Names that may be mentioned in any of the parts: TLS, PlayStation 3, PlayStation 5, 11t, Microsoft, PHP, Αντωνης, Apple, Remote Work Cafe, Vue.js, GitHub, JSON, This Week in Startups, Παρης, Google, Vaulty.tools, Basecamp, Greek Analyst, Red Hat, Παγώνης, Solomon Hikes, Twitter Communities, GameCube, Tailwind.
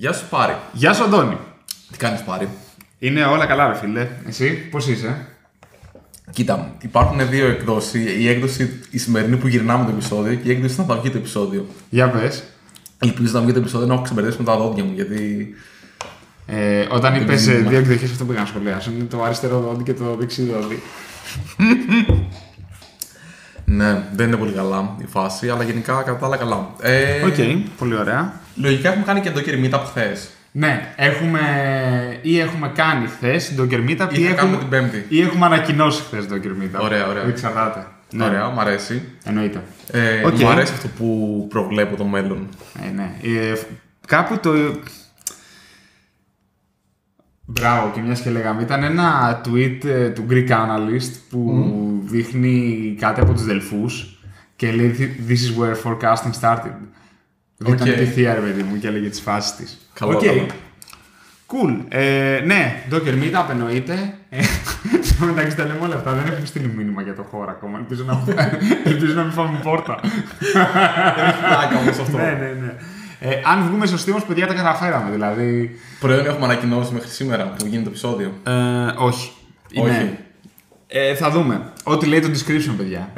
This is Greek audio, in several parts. Γεια σου Πάρη. Γεια σου Αντώνη. Τι κάνεις Πάρη? Είναι όλα καλά ρε φίλε. Εσύ πώς είσαι? Κοίτα, υπάρχουν δύο εκδόσεις. Η έκδοση η σημερινή που γυρνάμε το επεισόδιο και η έκδοση να θα βγει το επεισόδιο. Για πες. Ελπίζω να βγει το επεισόδιο να έχω ξεμπερδέψει με τα δόντια μου γιατί... Όταν είπες δύο εκδοχές αυτό που πήγα να σχολιάσω είναι το αριστερό δόντι και το δεξί δόντι. Ναι, δεν είναι πολύ καλά η φάση, αλλά γενικά κατά τα άλλα καλά. Οκ, πολύ ωραία. Λογικά έχουμε κάνει και Docker Meetup χθες. Ναι, έχουμε κάνει χθες Docker Meetup ή έχουμε την Πέμπτη. Ή έχουμε ανακοινώσει χθες Docker Meetup. Ωραία. Εξαρτάται. Ναι. Ωραία, μου αρέσει. Εννοείται. Μου αρέσει αυτό που προβλέπω το μέλλον. Ναι. Κάπου το... Μπράβο, και μιας και λέγαμε, ήταν ένα tweet του Greek Analyst που δείχνει κάτι από τους Δελφούς και λέει This is where forecasting started. Ήταν τη θεία ρε παιδί μου και έλεγε τις φάσεις της. Καλό, καλό. Cool. Ναι, Docker Meetup εννοείται. Εντάξει, τα λέμε όλα αυτά. Δεν έχουμε στείλει μήνυμα για το χώρο ακόμα. Ελπίζω να μην φάμε πόρτα. Έχει πλάκα όμως αυτό. Ναι. Αν βγούμε σωστοί όμως, παιδιά, τα καταφέραμε. Δηλαδή... Προϊόν έχουμε ανακοινώσει μέχρι σήμερα που γίνει το επεισόδιο. Όχι. Θα δούμε. Ό,τι λέει το description, παιδιά.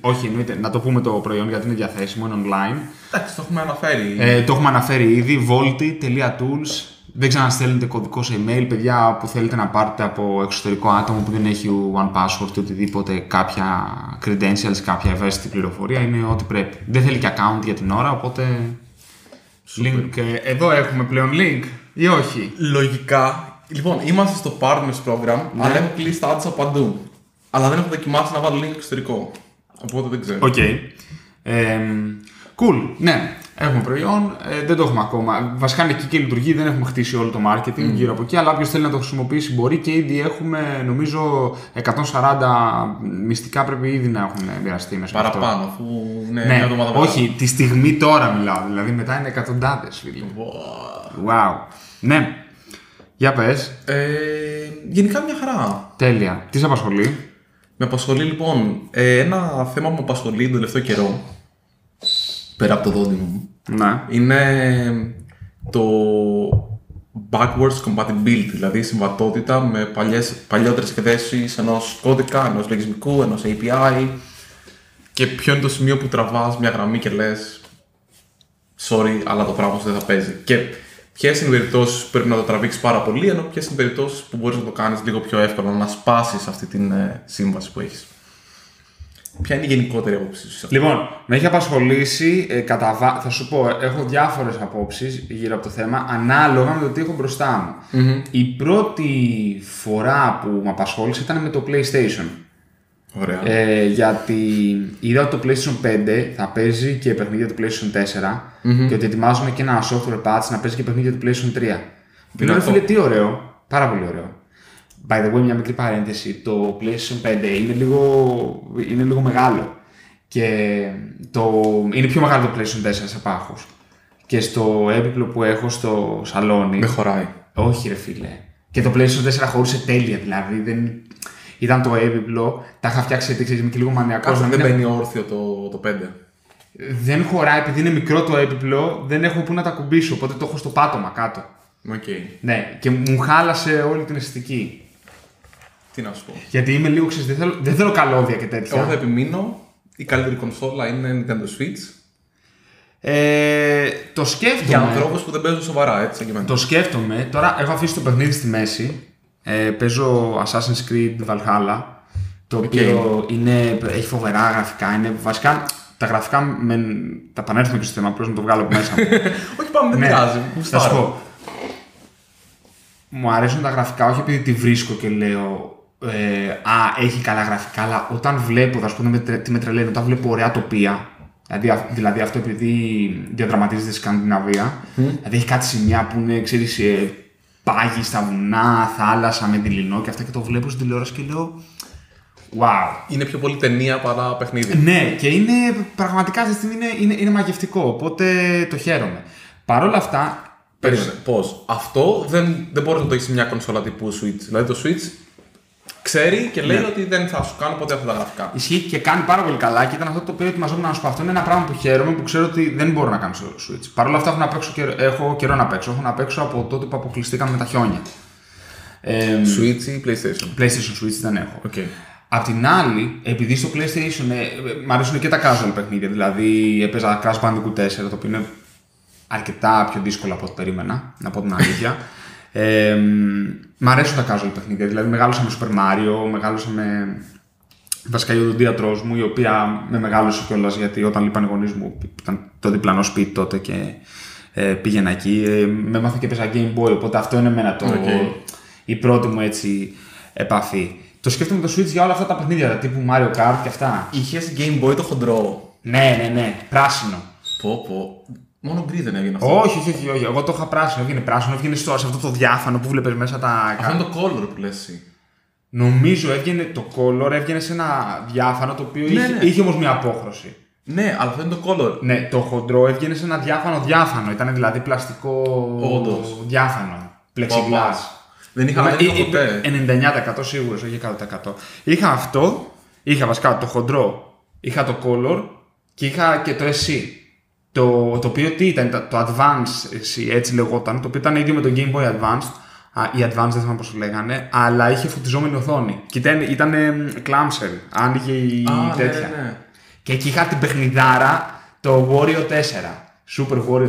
Όχι, εννοείται. Να το πούμε το προϊόν γιατί είναι διαθέσιμο, είναι online. Εντάξει, το έχουμε αναφέρει. Το έχουμε αναφέρει ήδη. Vaulty.tools. Δεν ξαναστέλνετε κωδικό σε email, παιδιά, που θέλετε να πάρετε από εξωτερικό άτομο που δεν έχει one password ή οτιδήποτε, κάποια credentials, κάποια ευαίσθητη πληροφορία. Είναι ό,τι πρέπει. Δεν θέλει και account για την ώρα, οπότε. Link. Εδώ έχουμε πλέον link ή όχι? Λογικά. Λοιπόν, είμαστε στο Partners Program, αλλά έχω κλείσει τα ads παντού. Αλλά δεν έχω δοκιμάσει να βάλω link εξωτερικό. Οπότε δεν ξέρω. Okay. Cool. Ναι, έχουμε προϊόν. Δεν το έχουμε ακόμα. Βασικά είναι εκεί και λειτουργεί. Δεν έχουμε χτίσει όλο το marketing γύρω από εκεί. Αλλά όποιος θέλει να το χρησιμοποιήσει μπορεί και ήδη έχουμε, νομίζω, 140 μυστικά πρέπει ήδη να έχουν μοιραστεί μέσα. Παραπάνω, αυτό. Ναι, όχι, τη στιγμή τώρα μιλάω. Δηλαδή μετά είναι εκατοντάδες, φίλοι. Wow. Ναι. Για πες. Γενικά μια χαρά. Τέλεια. Τι σε απασχολεί? Με απασχολεί λοιπόν ένα θέμα που με απασχολεί τον τελευταίο καιρό. Πέρα από το δόντι μου. Να. Είναι το backwards compatibility, δηλαδή η συμβατότητα με παλιότερες εκδόσεις ενός κώδικα, ενός λογισμικού, ενός API. Και ποιο είναι το σημείο που τραβάς μια γραμμή και λες sorry, αλλά το πράγμα σου δεν θα παίζει. Και ποιες είναι οι περιπτώσεις που πρέπει να το τραβήξεις πάρα πολύ, ενώ ποιες είναι οι περιπτώσεις που μπορείς να το κάνεις λίγο πιο εύκολα, να σπάσεις αυτή την σύμβαση που έχεις. Ποια είναι η γενικότερη απόψη σου? Λοιπόν, με έχει απασχολήσει, θα σου πω, έχω διάφορες απόψεις γύρω από το θέμα, ανάλογα με το τι έχω μπροστά μου. Η πρώτη φορά που με απασχόλησε ήταν με το PlayStation. Ωραία. Γιατί είδα ότι το PlayStation 5 θα παίζει και παιχνίδια του PlayStation 4 και ότι ετοιμάζουμε και ένα software patch να παίζει και παιχνίδια του PlayStation 3. Φίλε, τι ωραίο, πάρα πολύ ωραίο. By the way, μια μικρή παρένθεση, το PlayStation 5 είναι λίγο μεγάλο και είναι πιο μεγάλο το PlayStation 4 σε πάχος και στο έπιπλο που έχω στο σαλόνι... Με χωράει. Όχι ρε φίλε. Και το PlayStation 4 χωρούσε τέλεια, δηλαδή δεν... Ήταν το έπιπλο, τα είχα φτιάξει γιατί είμαι και λίγο μανιακός. Δεν μπαίνει όρθιο το 5. Δεν χωράει, επειδή είναι μικρό το έπιπλο, δεν έχω που να τα κουμπίσω, οπότε το έχω στο πάτωμα κάτω. Okay. Ναι, και μου χάλασε όλη την αισθητική. Τι να σου πω. Γιατί είμαι λίγο ξεσπασμένος, δεν θέλω καλώδια και τέτοια. Εγώ θα επιμείνω. Η καλύτερη κονσόλα είναι Nintendo Switch. Το σκέφτομαι. Για ανθρώπους που δεν παίζουν σοβαρά, έτσι. Το σκέφτομαι. Τώρα έχω αφήσει το παιχνίδι στη μέση. Παίζω Assassin's Creed Valhalla. Το οποίο έχει φοβερά γραφικά. Είναι βασικά. Τα γραφικά τα πανέρχομαι και στο θέμα. Απλώς να το βγάλω από μέσα μου. Όχι, πάμε, δεν πειράζει. Θα σου πω. Μου αρέσουν τα γραφικά, όχι επειδή τη βρίσκω και λέω έχει καλά γραφικά, αλλά όταν βλέπω, θα σου πω τι με τρελαίνει, όταν βλέπω ωραία τοπία, δηλαδή αυτό επειδή διαδραματίζεται στη Σκανδιναβία, δηλαδή έχει κάτι σημεία που είναι, ξέρεις, πάγι στα βουνά, θάλασσα με δειλινό και αυτά και το βλέπω στην τηλεόραση και λέω wow. Είναι πιο πολύ ταινία παρά παιχνίδι. Ναι, και είναι πραγματικά αυτή τη στιγμή είναι μαγευτικό, οπότε το χαίρομαι. Παρ' όλα αυτά. Περίμενε, πώς. Αυτό δεν μπορεί να το έχεις σε μια κονσόλα τύπου Switch. Δηλαδή το Switch ξέρει και λέει ότι δεν θα σου κάνω ποτέ αυτά τα γραφικά. Ισχύει και κάνει πάρα πολύ καλά και ήταν αυτό το οποίο ετοιμαζόμουν να σου πω. Αυτό είναι ένα πράγμα που χαίρομαι, που ξέρω ότι δεν μπορώ να κάνω στο Switch. Παρ' όλα αυτά έχω καιρό να παίξω. Έχω να παίξω από τότε που αποκλειστήκαμε με τα χιόνια. Switch ή PlayStation. PlayStation Switch δεν έχω. Okay. Απ' την άλλη, επειδή στο PlayStation μου αρέσουν και τα casual παιχνίδια, δηλαδή έπαιζα Crash Bandicoot 4, το οποίο είναι αρκετά πιο δύσκολο από ό,τι περίμενα, να πω την αλήθεια. Μ' αρέσουν τα casual παιχνίδια, δηλαδή μεγάλωσα με Super Mario, μεγάλωσα με βασικά η οδοντίατρός μου, η οποία με μεγάλωσε κιόλας, γιατί όταν λείπαν οι γονείς μου ήταν το διπλανό σπίτι τότε και πήγαινα εκεί, με έμαθα και παίζα Game Boy, οπότε αυτό είναι εμένα το, η πρώτη μου έτσι επαφή. Το σκέφτομαι το Switch για όλα αυτά τα παιχνίδια, τύπου Mario Kart και αυτά. Είχες Game Boy το χοντρό. Ναι, πράσινο. Πω. Μόνο γκρι δεν έγινε αυτό. Όχι. Εγώ το είχα πράσινο. Έγινε πράσινο, έβγαινε στο αυτό το διάφανο που βλέπεις μέσα τα. Αυτό είναι το color που λες εσύ. Νομίζω έβγαινε το color, έβγαινε σε ένα διάφανο το οποίο είχε όμως μια απόχρωση. Ναι, αλλά αυτό είναι το color. Ναι, το χοντρό έβγαινε σε ένα διάφανο. Ήταν δηλαδή πλαστικό. Όντως. Διάφανο. Plexiglass. Δεν είχα δει ποτέ. 99% σίγουρος, όχι 100%. Είχα αυτό, είχα βασικά το χοντρό, είχα το color και είχα και το SE. Το οποίο τι ήταν, το Advance SE, έτσι λεγόταν, το οποίο ήταν ίδιο με το Game Boy Advance, ή Advance δεν θυμάμαι πώς το λέγανε, αλλά είχε φωτιζόμενη οθόνη. Και ήταν clamshell, άνοιγε η τέτοια. Ναι. Και εκεί είχα την παιχνιδάρα, το Wario 4. Super Wario 4.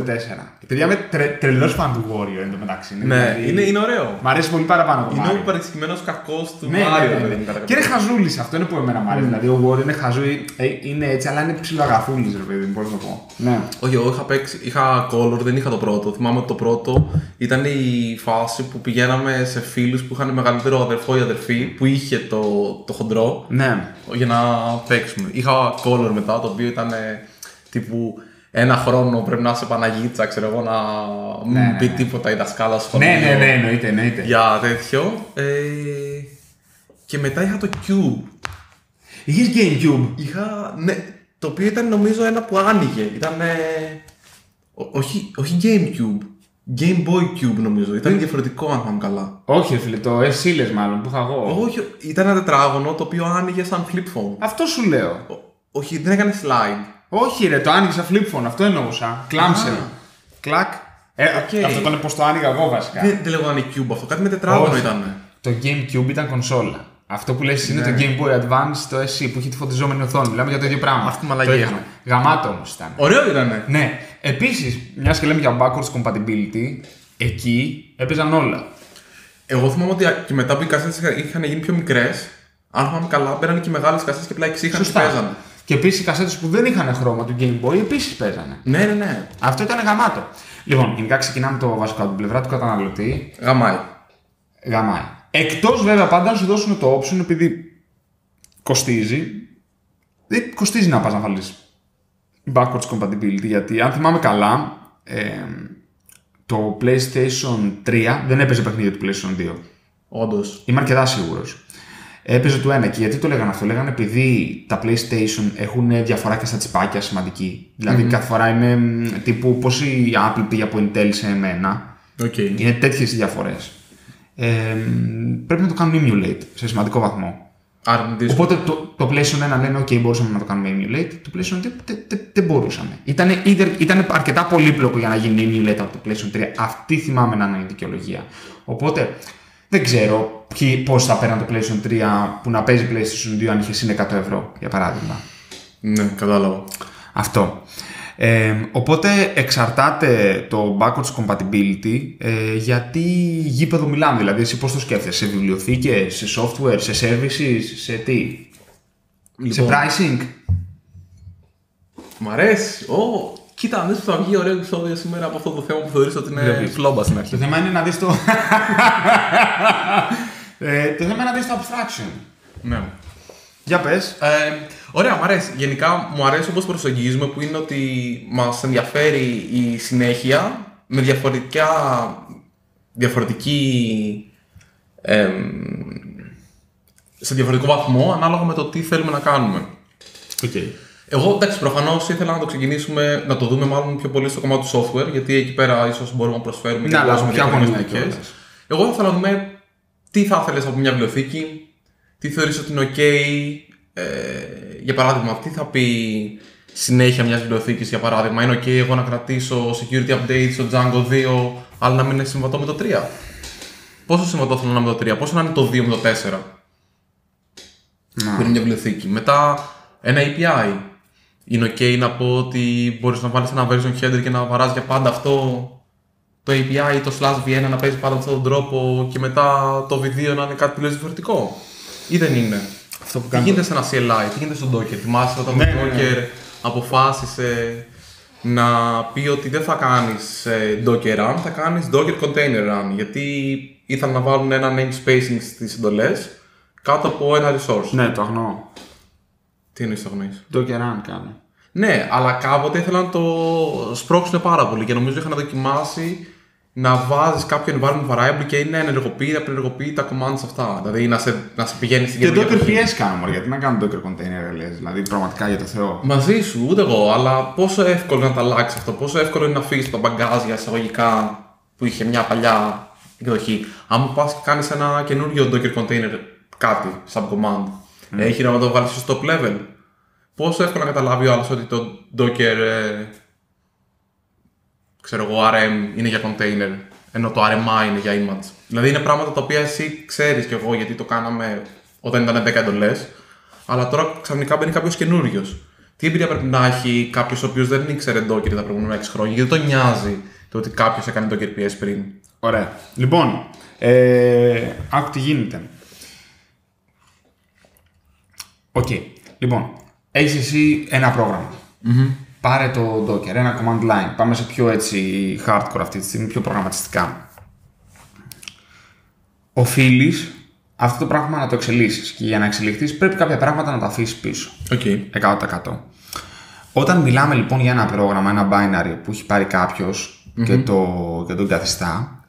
Παιδιά, είμαι τρελό φαν του Wario εντωμεταξύ. Ναι, είναι ωραίο. Μ' αρέσει πολύ παραπάνω από αυτό. Είναι ο παρεξηγημένος κακός του Mario. Και είναι χαζούλης, αυτό είναι που εμένα μου αρέσει. Δηλαδή, ο Wario είναι χαζούλη, είναι έτσι, αλλά είναι ψιλοαγαθούλης, ρε παιδί μου, μπορώ να το πω. Ναι. Όχι, εγώ είχα color, δεν είχα το πρώτο. Θυμάμαι ότι το πρώτο ήταν η φάση που πηγαίναμε σε φίλους που είχαν μεγαλύτερο αδερφό ή αδερφή που είχε το χοντρό. Ναι. Για να παίξουμε. Είχα color μετά, το οποίο ήταν τύπου. Ένα χρόνο πρέπει να είσαι Παναγίτσα, ξέρω εγώ, να μην πει τίποτα η δασκάλα στο χωριό. Ναι, εννοείται. Για τέτοιο. Και μετά είχα το Cube. Είχες GameCube. Είχα, ναι, το οποίο ήταν νομίζω ένα που άνοιγε. Ήταν, όχι GameCube. Game Boy Cube νομίζω. Ήταν διαφορετικό αν πάμε καλά. Όχι, φίλε, το εσύ λες μάλλον που είχα εγώ. Όχι, ήταν ένα τετράγωνο το οποίο άνοιγε σαν flip phone. Αυτό σου λέω. Όχι, δεν έκανε slide. Όχι ρε, το άνοιξα flip phone, αυτό εννοούσα. Κλάμψελ. Κλακ. Αυτό ήταν πως το άνοιγα εγώ βασικά. Δεν λέγονταν Cube αυτό, κάτι με τετράγωνο ήταν. Το GameCube ήταν κονσόλα. Αυτό που λες είναι το Game Boy Advance, το SE που είχε τη φωτιζόμενη οθόνη. Μιλάμε για το ίδιο πράγμα. Αυτή μαλαγία. Γαμάτο όμως ήταν. Ωραίο ήτανε. Ναι. Επίσης, μιας και λέμε για backwards compatibility, εκεί έπαιζαν όλα. Εγώ θυμάμαι ότι και μετά που οι κασέτες είχαν γίνει πιο μικρές, αν θυμάμαι καλά, πέραν και μεγάλες κασέτες και πλάι ξύχαν και παίζανε. Και επίσης οι κασέτες που δεν είχαν χρώμα του Game Boy επίσης παίζανε. Ναι. Αυτό ήταν γαμάτο. Λοιπόν, γενικά ξεκινάμε το βασικό από την πλευρά του καταναλωτή. Γαμάει. Εκτός βέβαια πάντα να σου δώσουν το option επειδή κοστίζει. Δεν κοστίζει να πας να βάλεις backwards compatibility, γιατί αν θυμάμαι καλά, το PlayStation 3 δεν έπαιζε παιχνίδια του PlayStation 2. Όντως. Είμαι αρκετά σίγουρος. Έπαιζε του ένα. Και γιατί το λέγανε αυτό? Λέγανε επειδή τα PlayStation έχουν διαφορά και στα τσιπάκια σημαντική. Δηλαδή κάθε φορά είναι τύπου πώς η Apple πήγε από Intel σε εμένα. Είναι τέτοιες οι διαφορές. Πρέπει να το κάνουν emulate σε σημαντικό βαθμό. Οπότε το PlayStation 1 λένε OK, μπορούσαμε να το κάνουμε emulate. Το PlayStation 2 δεν μπορούσαμε. Ήταν αρκετά πολύπλοκο για να γίνει emulate από το PlayStation 3. Αυτή θυμάμαι να είναι η δικαιολογία. Οπότε δεν ξέρω πώς θα παίρναν το PlayStation 3 που να παίζει PlayStation 2 αν είχε συν 100 ευρώ, για παράδειγμα. Ναι, κατάλαβα. Αυτό. Οπότε εξαρτάται το backwards compatibility γιατί γήπεδο μιλάμε. Δηλαδή, εσύ πώς το σκέφτεσαι, σε βιβλιοθήκες, σε software, σε services, σε τι. Λοιπόν, σε pricing. Μ' αρέσει. Κοίτα, δεις που θα βγει ωραίο επεισόδιο σήμερα από αυτό το θέμα που θεωρείς ότι είναι φλόμπα στην αρχή. Το θέμα είναι να δεις το. Το θέμα είναι να δεις το abstraction. Ναι. Για πες. Ωραία, μου αρέσει. Γενικά μου αρέσει όπως προσεγγίζουμε, που είναι ότι μας ενδιαφέρει η συνέχεια με σε διαφορετικό βαθμό ανάλογα με το τι θέλουμε να κάνουμε. Εγώ, εντάξει, προφανώς ήθελα να το ξεκινήσουμε, να το δούμε μάλλον πιο πολύ στο κομμάτι του software, γιατί εκεί πέρα ίσως μπορούμε να προσφέρουμε και να δώσουμε διαφορετικές. Εγώ ήθελα να δούμε τι θα ήθελες από μια βιβλιοθήκη, τι θεωρείς ότι είναι ok, για παράδειγμα, τι θα πει συνέχεια μιας βιβλιοθήκης, για παράδειγμα, είναι ok εγώ να κρατήσω security update στο Django 2, αλλά να μην είναι συμβατό με το 3. Πόσο συμβατό θέλω να είναι με το 3, πόσο να είναι το 2 με το 4. Που είναι μια βιβλιοθήκη. Μετά ένα API. Είναι ok να πω ότι μπορείς να βάλεις ένα version header και να βαράς για πάντα αυτό το API, το /v1 να παίζει πάντα με αυτόν τον τρόπο και μετά το v2 να είναι κάτι τελείως διαφορετικό. Ή δεν είναι. Αυτό που γίνεται σε ένα CLI, τι γίνεται στον Docker. Θυμάσαι όταν ο Docker αποφάσισε να πει ότι δεν θα κάνεις Docker run, θα κάνεις Docker container run. Γιατί ήθελαν να βάλουν ένα namespacing στις εντολές κάτω από ένα resource. Ναι, το αγνοώ. Τι είναι το αγνοείς? Docker run κάνω. Ναι, αλλά κάποτε ήθελαν να το σπρώξουν πάρα πολύ και νομίζω είχαν να δοκιμάσει να βάζεις κάποιο environment variable και να ενεργοποιεί τα commands αυτά. Δηλαδή να σε πηγαίνει στην καινούργια. Και Docker PS κάνουμε, γιατί να κάνουμε Docker container, λες, δηλαδή πραγματικά για το Θεό. Μαζί σου, ούτε εγώ, αλλά πόσο εύκολο είναι να τα αλλάξει αυτό, πόσο εύκολο είναι να φύγεις τα μπαγκάζια εισαγωγικά που είχε μια παλιά εκδοχή. Αν πας και κάνεις ένα καινούριο Docker container, κάτι, subcommand, έχει να το βάλεις στο top level. Πόσο εύκολα καταλάβει ο άλλος ότι το Docker, ξέρω εγώ, RM είναι για container, ενώ το RMI είναι για image. Δηλαδή είναι πράγματα τα οποία εσύ ξέρεις κι εγώ γιατί το κάναμε όταν ήταν 10 εντολές, αλλά τώρα ξαφνικά μπαίνει κάποιος καινούριος. Τι εμπειρία πρέπει να έχει κάποιος ο οποίος δεν ήξερε Docker τα προηγούμενα 6 χρόνια, γιατί τον νοιάζει το ότι κάποιος έκανε Docker PS πριν. Ωραία. Λοιπόν, άκου τι γίνεται. Οκ. Λοιπόν. Έχεις εσύ ένα πρόγραμμα. Πάρε το Docker, ένα command line. Πάμε σε πιο έτσι hardcore αυτή τη στιγμή, πιο προγραμματιστικά. Οφείλεις αυτό το πράγμα να το εξελίσσεις. Και για να εξελιχθείς πρέπει κάποια πράγματα να τα αφήσεις πίσω. Okay. 100%. Όταν μιλάμε λοιπόν για ένα πρόγραμμα, ένα binary που έχει πάρει κάποιος και το εγκαθιστά,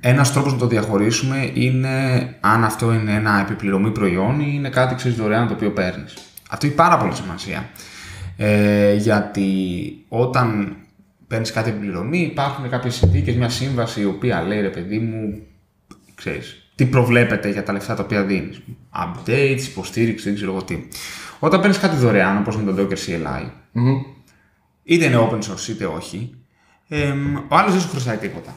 ένας τρόπος να το διαχωρίσουμε είναι αν αυτό είναι ένα επιπληρωμή προϊόν ή είναι κάτι δωρεάν το οποίο παίρνεις. Αυτό έχει πάρα πολύ σημασία, γιατί όταν παίρνεις κάτι επιπληρωμή υπάρχουν κάποιες συνθήκες, μια σύμβαση η οποία λέει ρε παιδί μου, ξέρεις, τι προβλέπεται για τα λεφτά τα οποία δίνεις, updates, υποστήριξη, δεν ξέρω εγώ τι. Όταν παίρνεις κάτι δωρεάν όπως είναι το Docker CLI, είτε είναι open source είτε όχι, ο άλλος δεν σου χρωστάει τίποτα.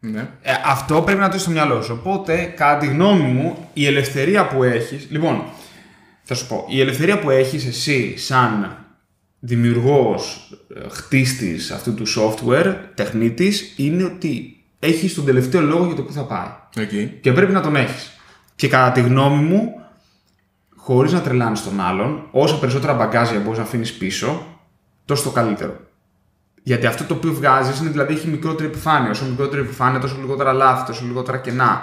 Ναι. Αυτό πρέπει να το έχεις στο μυαλό σου. Οπότε, κατά τη γνώμη μου, η ελευθερία που έχεις. Λοιπόν, θα σου πω, η ελευθερία που έχεις εσύ, σαν δημιουργός, χτίστης αυτού του software, τεχνίτης, είναι ότι έχεις τον τελευταίο λόγο για το που θα πάει. Okay. Και πρέπει να τον έχεις. Και κατά τη γνώμη μου, χωρίς να τρελάνεις τον άλλον, όσα περισσότερα μπαγκάζια μπορείς να αφήνεις πίσω, τόσο το καλύτερο. Γιατί αυτό το οποίο βγάζεις είναι, δηλαδή, έχει μικρότερη επιφάνεια. Όσο μικρότερη επιφάνεια, τόσο λιγότερα λάθη, τόσο λιγότερα κενά.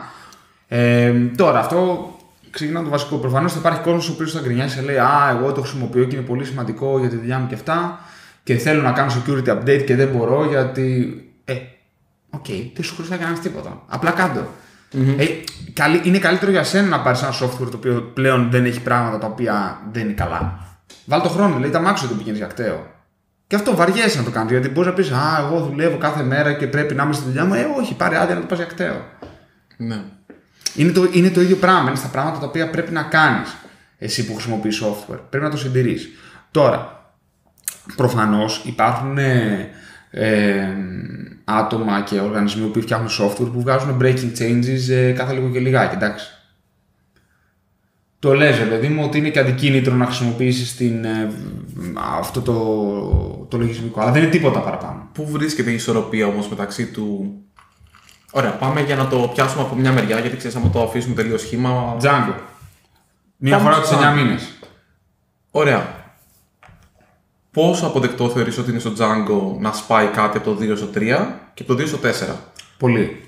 Τώρα, αυτό ξεκινά το βασικό. Προφανώς θα υπάρχει κόσμος ο οποίος θα γκρινιάσει και λέει «Α, εγώ το χρησιμοποιώ και είναι πολύ σημαντικό για τη δουλειά μου και αυτά και θέλω να κάνω security update και δεν μπορώ γιατί...» δεν σου χρωστάει κανένας τίποτα. Απλά κάντο. Είναι καλύτερο για σένα να πάρεις ένα software το οποίο πλέον δεν έχει πράγματα τα οποία δεν είναι καλά. Βάλ το χρόνο, λέει, τα μάξω ότι πηγαίνεις για ακταίο. Και αυτό βαριέσαι να το κάνεις, γιατί μπορείς να πεις «Α, εγώ δουλεύω κάθε μέρα και πρέπει να είμαι στη δουλειά μου». Όχι, πάρε άδεια να το πας για ακταίο. Ναι. Είναι το ίδιο πράγμα, είναι στα πράγματα τα οποία πρέπει να κάνεις εσύ που χρησιμοποιείς software. Πρέπει να το συντηρείς. Τώρα, προφανώς υπάρχουν άτομα και οργανισμοί που φτιάχνουν software που βγάζουν breaking changes κάθε λίγο και λιγάκι, εντάξει. Το λες, παιδί μου, ότι είναι και αντικίνητρο να χρησιμοποιήσεις αυτό το λογισμικό, αλλά δεν είναι τίποτα παραπάνω. Πού βρίσκεται η ισορροπία όμως μεταξύ του... Ωραία, πάμε για να το πιάσουμε από μια μεριά, γιατί ξέρεις, άμα το αφήσουμε τελείως σχήμα... Django. Μια φορά τους 9 μήνες. Ωραία. Πόσο αποδεκτό θεωρείς ότι είναι στο Django να σπάει κάτι από το 2 στο 3 και από το 2 στο 4? Πολύ.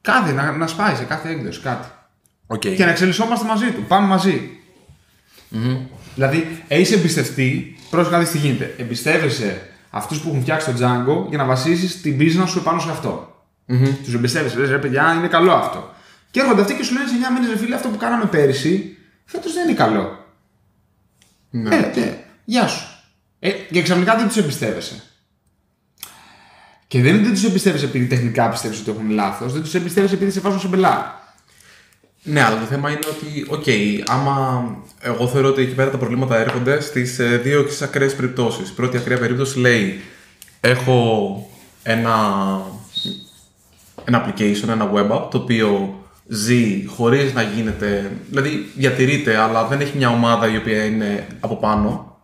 Κάτι, να σπάει σε κάθε έκδοση, κάτι. Okay. Και να εξελισσόμαστε μαζί του. Πάμε μαζί. Δηλαδή, είσαι εμπιστευτή, πρόσεχε να δεις τι γίνεται. Εμπιστεύεσαι αυτούς που έχουν φτιάξει το Django για να βασίσεις την business σου πάνω σε αυτό. Τους εμπιστεύεσαι, λες ρε παιδιά, είναι καλό αυτό. Και έρχονται αυτοί και σου λένε σε 9 μήνες, ρε φίλε, αυτό που κάναμε πέρυσι, φέτος δεν είναι καλό. Ναι. Γεια σου. Και ξαφνικά δεν τους εμπιστεύεσαι. Και δεν τους εμπιστεύεσαι επειδή τεχνικά πιστεύεις ότι έχουν λάθος, δεν τους εμπιστεύεσαι επειδή σε βάζουν σε μπελά. Ναι, αλλά το θέμα είναι ότι, okay, άμα εγώ θεωρώ ότι εκεί πέρα τα προβλήματα έρχονται στις δύο εξής ακραίες περιπτώσεις. Η πρώτη ακραία περίπτωση λέει, έχω ένα application, ένα web app, το οποίο ζει χωρίς να γίνεται, δηλαδή διατηρείται, αλλά δεν έχει μια ομάδα η οποία είναι από πάνω.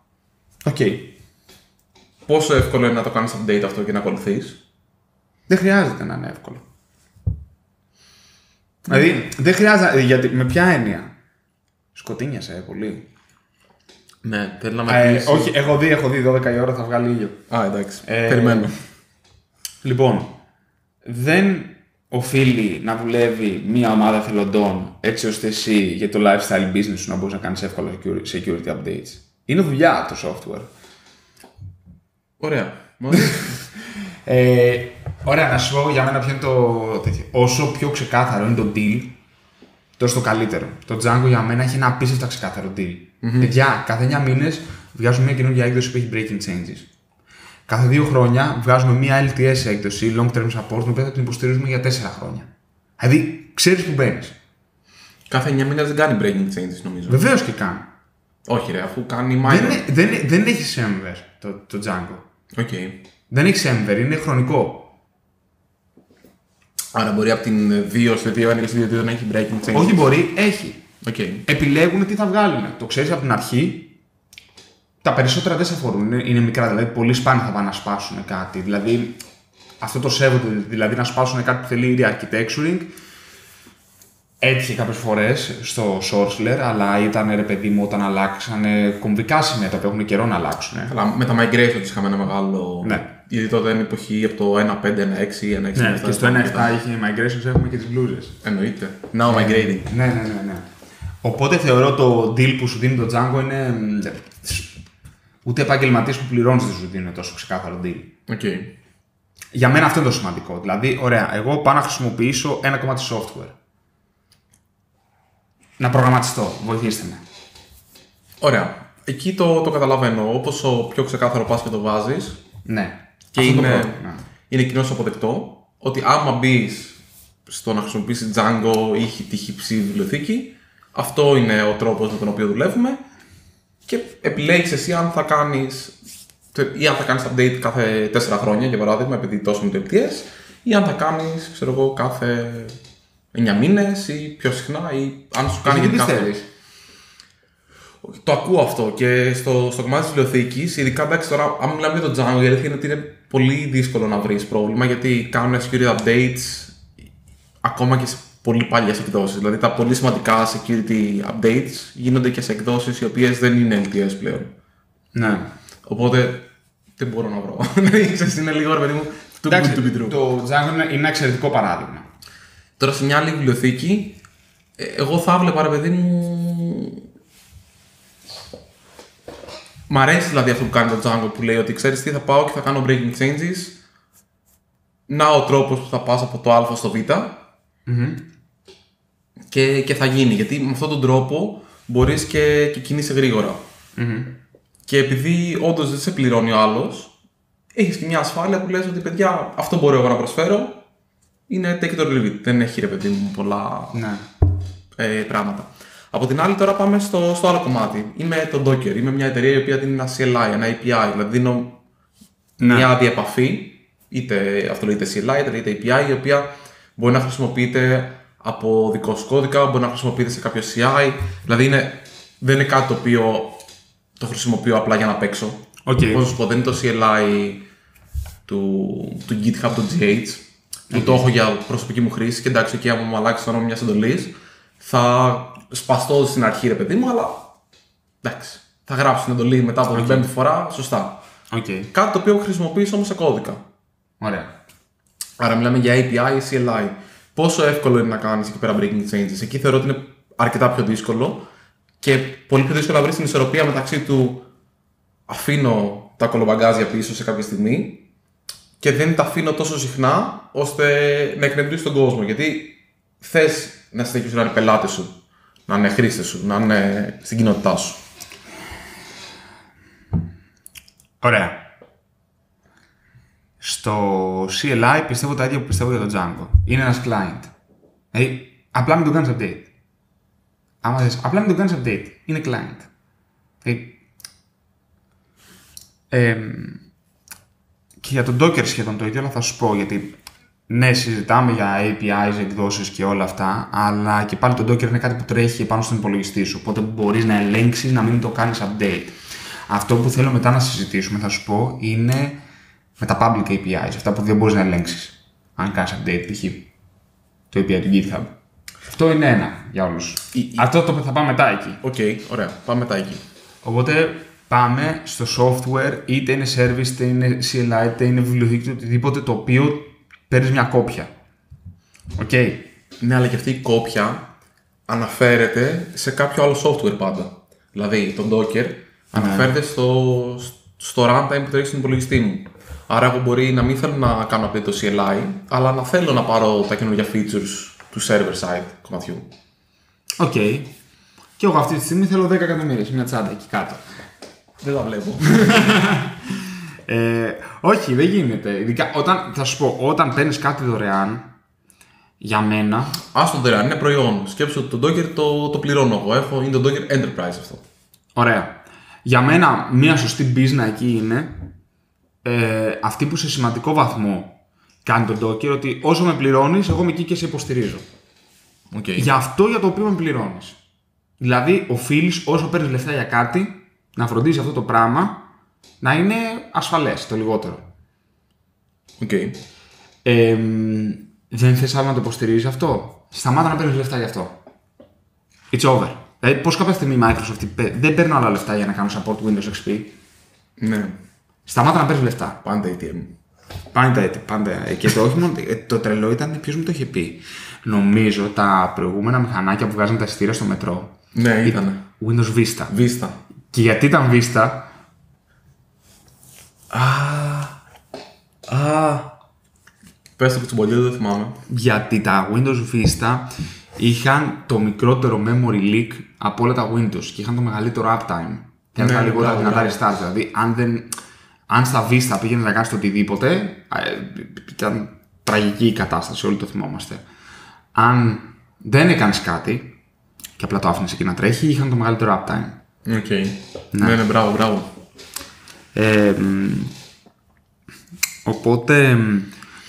Οκ. Okay. Πόσο εύκολο είναι να το κάνεις update αυτό και να ακολουθείς? Δεν χρειάζεται να είναι εύκολο. Δηλαδή, δεν χρειάζεται. Γιατί, με ποια έννοια? Σκοτίνιασε πολύ. Ναι, θέλω να με πεις. Όχι, έχω δει 12 η ώρα θα βγάλει ήλιο. Α, εντάξει. Περιμένω. Λοιπόν, δεν οφείλει να δουλεύει μία ομάδα θελοντών έτσι ώστε εσύ για το lifestyle business σου να μπορείς να κάνεις εύκολα security updates. Είναι δουλειά το software. Ωραία. Ωραία, να σου πω για μένα ποιο είναι το τέτοιο. Όσο πιο ξεκάθαρο είναι το deal, τόσο το καλύτερο. Το Django για μένα έχει ένα απίστευτα ξεκάθαρο deal. Παιδιά, κάθε 9 μήνες βγάζουμε μια καινούργια έκδοση που έχει breaking changes. Κάθε 2 χρόνια βγάζουμε μια LTS έκδοση, long term support, την οποία θα την υποστηρίζουμε για 4 χρόνια. Δηλαδή, ξέρεις που μπαίνεις. Κάθε 9 μήνες δεν κάνει breaking changes, νομίζω. Βεβαίως και κάνει. Όχι, ρε, αφού κάνει minor. Δεν έχει Ember το Django. Okay. Δεν έχει Ember, είναι χρονικό. Άρα μπορεί από την 2 στο 2, αν στη 2 δεν έχει breaking changes. Όχι μπορεί, έχει. Okay. Επιλέγουν τι θα βγάλουν. Το ξέρεις από την αρχή. Τα περισσότερα δεν σε αφορούν. Είναι μικρά, δηλαδή πολύ σπάνια θα πάνε να σπάσουν κάτι. Δηλαδή αυτό το σέβονται, δηλαδή να σπάσουν κάτι που θέλει re-architecturing. Έτυχε κάποιες φορές στο Sourceflair, αλλά ήταν ρε παιδί μου όταν αλλάξανε κομβικά σημεία τα οποία έχουν καιρό να αλλάξουν. Αλλά με τα migration είχαμε ένα μεγάλο. Ναι. Γιατί τότε είναι εποχή από το 1.5, 1.6 ή 1.6. Ναι, και στο 1.7 είχε migrations, έχουμε και τις μπλούζες. Εννοείται. Now migrating. Ναι. Οπότε θεωρώ το deal που σου δίνει το Django είναι. Ούτε επαγγελματίες που πληρώνεις δεν σου δίνουν τόσο ξεκάθαρο deal. Okay. Για μένα αυτό είναι το σημαντικό. Δηλαδή, ωραία, εγώ πάω να χρησιμοποιήσω ένα κομμάτι software. Να προγραμματιστώ, βοηθήστε με. Ωραία. Εκεί το καταλαβαίνω. Όσο πιο ξεκάθαρο πας και το βάζεις. Ναι. Και είναι κοινώς αποδεκτό ότι άμα μπει στο να χρησιμοποιήσει Django ή τη χυψή βιβλιοθήκη, αυτό είναι ο τρόπος με τον οποίο δουλεύουμε και επιλέγεις εσύ αν θα κάνεις update κάθε 4 χρόνια για παράδειγμα, επειδή τόσο με το LTS, ή αν θα κάνεις, ξέρω εγώ, κάθε 9 μήνες ή πιο συχνά, ή αν σου κάνει γιατί κάθε. Το ακούω αυτό και στο κομμάτι της βιβλιοθήκης, ειδικά εντάξει τώρα, αν μιλάμε για το Django, η αλήθεια είναι ότι είναι πολύ δύσκολο να βρεις πρόβλημα γιατί κάνουν security updates ακόμα και σε πολύ παλιές εκδόσεις. Δηλαδή τα πολύ σημαντικά security updates γίνονται και σε εκδόσεις οι οποίες δεν είναι LTS πλέον. Ναι. Οπότε δεν μπορώ να βρω. Είναι λίγο ρε παιδί μου. Εντάξει, το Django είναι ένα εξαιρετικό παράδειγμα. Τώρα σε μια άλλη βιβλιοθήκη, εγώ θα έβλεπα ρε παιδί μου. Μ' αρέσει δηλαδή αυτό που κάνει το Django που λέει ότι ξέρεις τι, θα πάω και θα κάνω breaking changes. Να ο τρόπος που θα πας από το α στο β. Και θα γίνει. Γιατί με αυτόν τον τρόπο μπορείς και κινείσαι γρήγορα. Και επειδή όντως δεν σε πληρώνει ο άλλος, έχεις και μια ασφάλεια που λες ότι παιδιά, αυτό μπορώ εγώ να προσφέρω. Είναι take it or leave it. Δεν έχει ρε παιδί μου πολλά πράγματα. Από την άλλη, τώρα πάμε στο άλλο κομμάτι. Είμαι το Docker. Είμαι μια εταιρεία η οποία δίνει ένα CLI, ένα API. Δηλαδή, δίνω μια διαπαφή, είτε αυτό λέγεται CLI, είτε API, η οποία μπορεί να χρησιμοποιείται από δικό σου κώδικα, μπορεί να χρησιμοποιείται σε κάποιο CI. Δηλαδή, δεν είναι κάτι το οποίο το χρησιμοποιώ απλά για να παίξω. Όπως σου πω, δεν είναι το CLI του GitHub, το GH, που το έχω για προσωπική μου χρήση. Και εντάξει, εκεί άμα μου αλλάξει το όνομα μια εντολή, θα σπαστώ στην αρχή ρε παιδί μου, αλλά εντάξει, θα γράψω την εντολή μετά από την πέμπτη φορά, σωστά. Κάτι το οποίο χρησιμοποιείς όμως σε κώδικα. Ωραία. Άρα μιλάμε για API ή CLI. Πόσο εύκολο είναι να κάνεις εκεί πέρα breaking changes? Εκεί θεωρώ ότι είναι αρκετά πιο δύσκολο και πολύ πιο δύσκολο να βρεις την ισορροπία μεταξύ του αφήνω τα κολομπαγκάζια πίσω σε κάποια στιγμή και δεν τα αφήνω τόσο συχνά ώστε να εκνευρίσει τον κόσμο. Γιατί θες να συνεχίσουν να είναι πελάτες σου, να είναι χρήστες σου, να είναι στην κοινότητά σου. Ωραία. Στο CLI πιστεύω τα ίδια που πιστεύω για το Django. Είναι ένας client. Δηλαδή, απλά μην το κάνεις update. άμα θες, απλά μην τον κάνεις update. Είναι client. Και για τον Docker σχεδόν το ίδιο, αλλά θα σου πω, γιατί ναι, συζητάμε για APIs, εκδόσεις και όλα αυτά, αλλά και πάλι το Docker είναι κάτι που τρέχει πάνω στον υπολογιστή σου, οπότε μπορείς να ελέγξεις, να μην το κάνεις update. Αυτό που θέλω μετά να συζητήσουμε, θα σου πω, είναι με τα public APIs, αυτά που δεν μπορείς να ελέγξεις, αν κάνεις update, π.χ. το API του GitHub. Αυτό είναι ένα για όλους. Αυτό το θα πάμε μετά εκεί. Οκ, ωραία, πάμε μετά εκεί. Οπότε πάμε στο software, είτε είναι service, είτε είναι CLI, είτε είναι βιβλιοθήκη, οτιδήποτε το οποίο παίρνεις μια κόπια. Οκ. Ναι, αλλά και αυτή η κόπια αναφέρεται σε κάποιο άλλο software πάντα. Δηλαδή, το Docker αναφέρεται στο runtime που τρέχει στον υπολογιστή μου. Άρα, εγώ μπορεί να μην θέλω να κάνω update το CLI, αλλά να θέλω να πάρω τα καινούργια features του server side κομματιού. Οκ. Και εγώ αυτή τη στιγμή θέλω 10 εκατομμύρια, μια τσάντα εκεί κάτω. Δεν τα βλέπω. Όχι, δεν γίνεται. Ειδικά, θα σου πω, όταν παίρνεις κάτι δωρεάν, για μένα. Άστο δωρεάν, είναι προϊόν. Σκέψου ότι το Docker το πληρώνω εγώ. Είναι το Docker Enterprise αυτό. Ωραία. Για μένα, μια σωστή μπίζνα εκεί είναι αυτή που σε σημαντικό βαθμό κάνει τον Docker, ότι όσο με πληρώνεις, εγώ είμαι εκεί και σε υποστηρίζω. Okay. Γι' αυτό για το οποίο με πληρώνεις. Δηλαδή, οφείλεις όσο παίρνεις λεφτά για κάτι, να φροντίζεις αυτό το πράγμα να είναι ασφαλές το λιγότερο. Οκ. Δεν θες άλλο να το υποστηρίζεις αυτό. Σταμάτα να παίρνεις λεφτά γι' αυτό. It's over. Δηλαδή, πώς κάποια στιγμή η Microsoft δεν παίρνω άλλα λεφτά για να κάνω support Windows XP. Ναι. Σταμάτα να παίρνεις λεφτά. Πάντα ATM. Πάντα. Και το όχι μόνο. Το τρελό ήταν ποιος μου το είχε πει. Νομίζω τα προηγούμενα μηχανάκια που βγάζανε τα εισιτήρια στο μετρό. Ναι, ήταν. Windows Vista. Και γιατί ήταν Vista. Πες το κουτσομπολιό, δεν θυμάμαι. Γιατί τα Windows Vista είχαν το μικρότερο memory leak από όλα τα Windows και είχαν το μεγαλύτερο uptime. Και είχαν τα λιγότερα δυνατά restart. Δηλαδή, αν στα Vista πήγαινε να κάνεις το οτιδήποτε, ήταν τραγική η κατάσταση, όλοι το θυμόμαστε. Αν δεν έκανες κάτι και απλά το άφηνες εκεί να τρέχει, είχαν το μεγαλύτερο uptime. Okay. Ναι, μπράβο. Οπότε